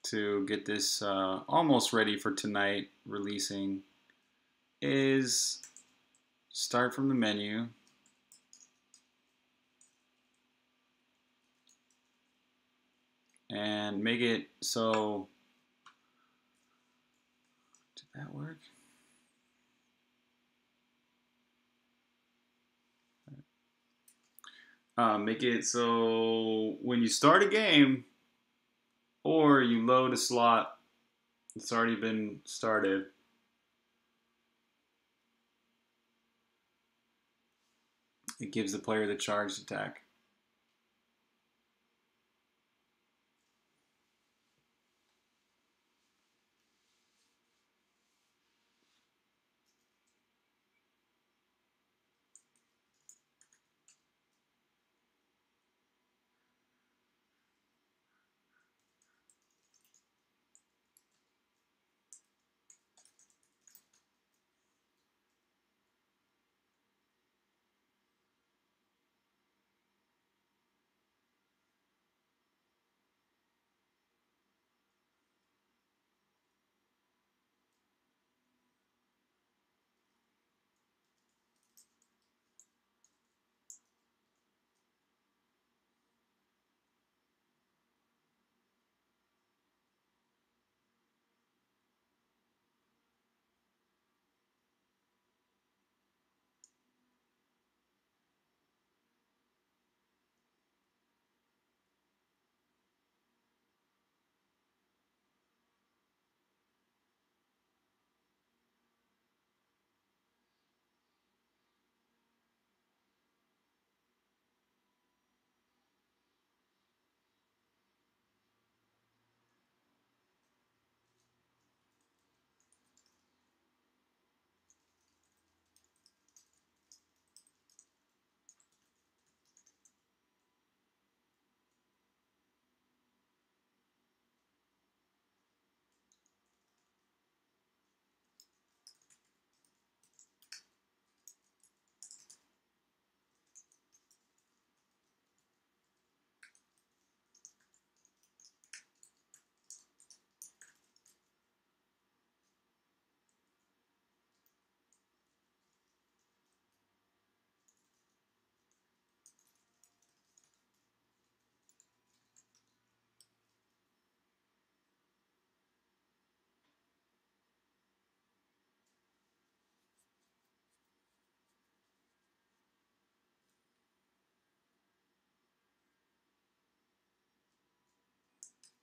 to get this almost ready for tonight releasing is start from the menu, and make it so, did that work? Make it so when you start a game or you load a slot that's already been started, it gives the player the charged attack.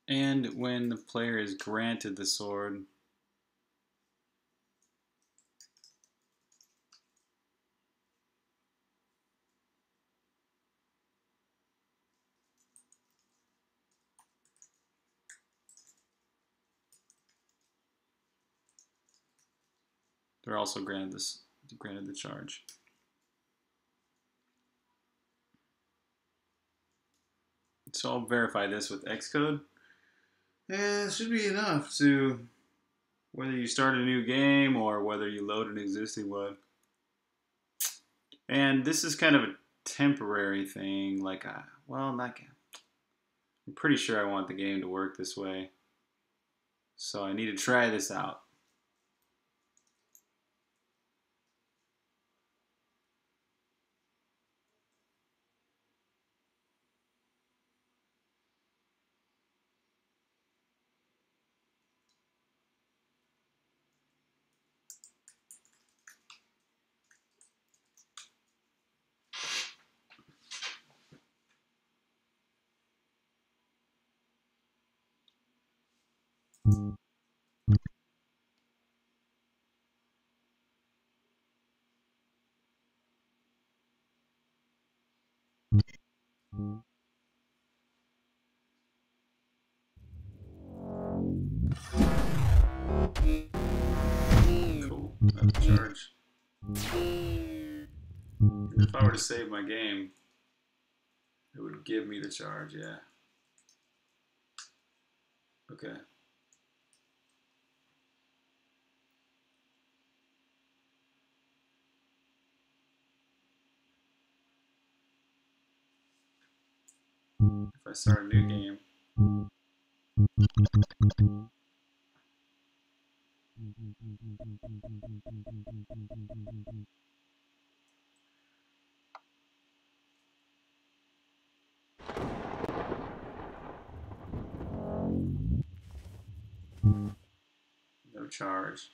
And when the player is granted the sword, they're also granted the charge. So I'll verify this with Xcode. And it should be enough to, whether you start a new game or whether you load an existing one. And this is kind of a temporary thing, like, I'm pretty sure I want the game to work this way. So I need to try this out. Cool, that's a charge. If I were to save my game, it would give me the charge, yeah. Okay. If I start a new game. No charge.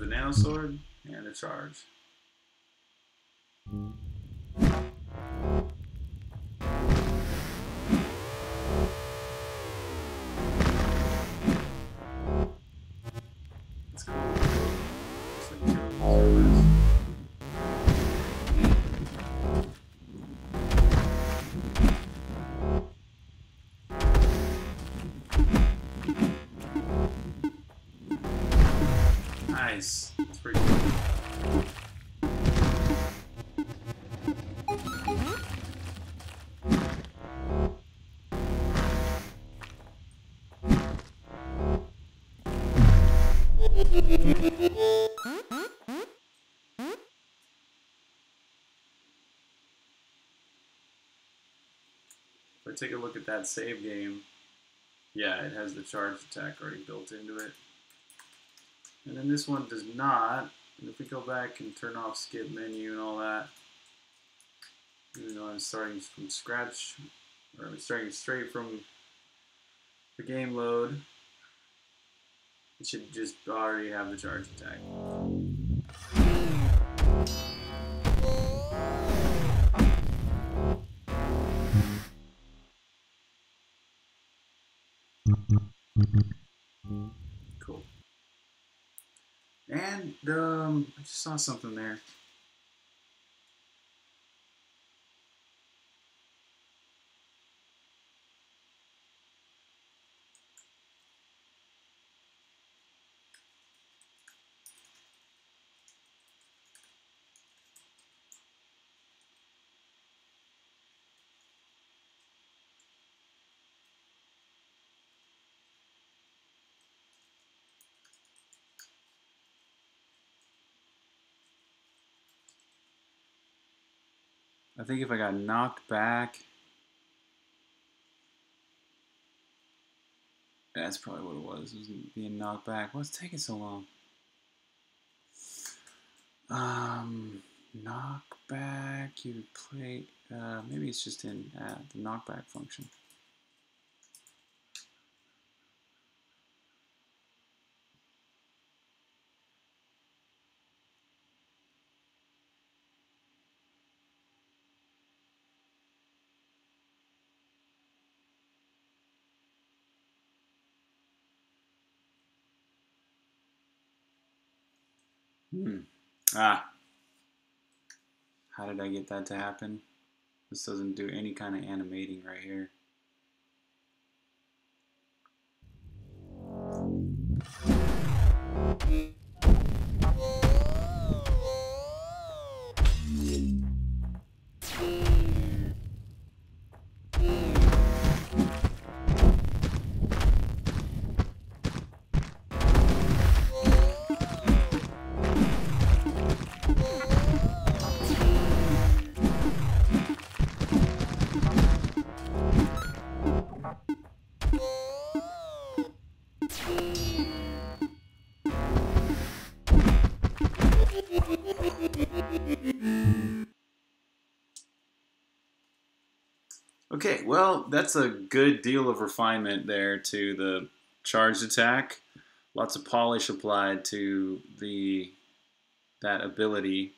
The nano sword and the charge. That's cool. Nice. That's pretty cool. If I take a look at that save game, yeah, it has the charge attack already built into it. And then this one does not. And if we go back and turn off skip menu and all that, even though I'm starting from scratch, or I'm starting straight from the game load, it should just already have the charge attack. And I just saw something there. I think if I got knocked back, that's probably what it was being knocked back. What's taking so long? Knockback, you play, maybe it's just in the knockback function. How did I get that to happen? This doesn't do any kind of animating right here. Okay, well, that's a good deal of refinement there to the charged attack. Lots of polish applied to that ability.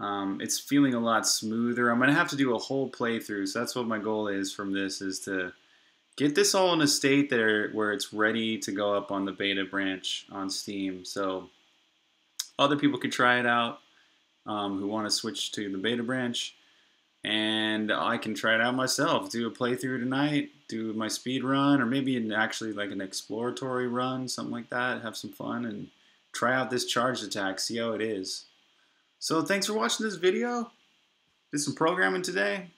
It's feeling a lot smoother. I'm gonna have to do a whole playthrough, so that's what my goal is from this, is to get this all in a state there where it's ready to go up on the beta branch on Steam, so other people can try it out who want to switch to the beta branch. And I can try it out myself, do a playthrough tonight, do my speed run, or maybe actually like an exploratory run, something like that, have some fun, and try out this charged attack, see how it is. So thanks for watching this video. Did some programming today.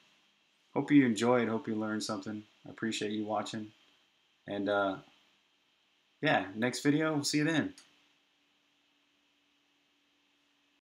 Hope you enjoyed, hope you learned something. I appreciate you watching. And yeah, next video, we'll see you then.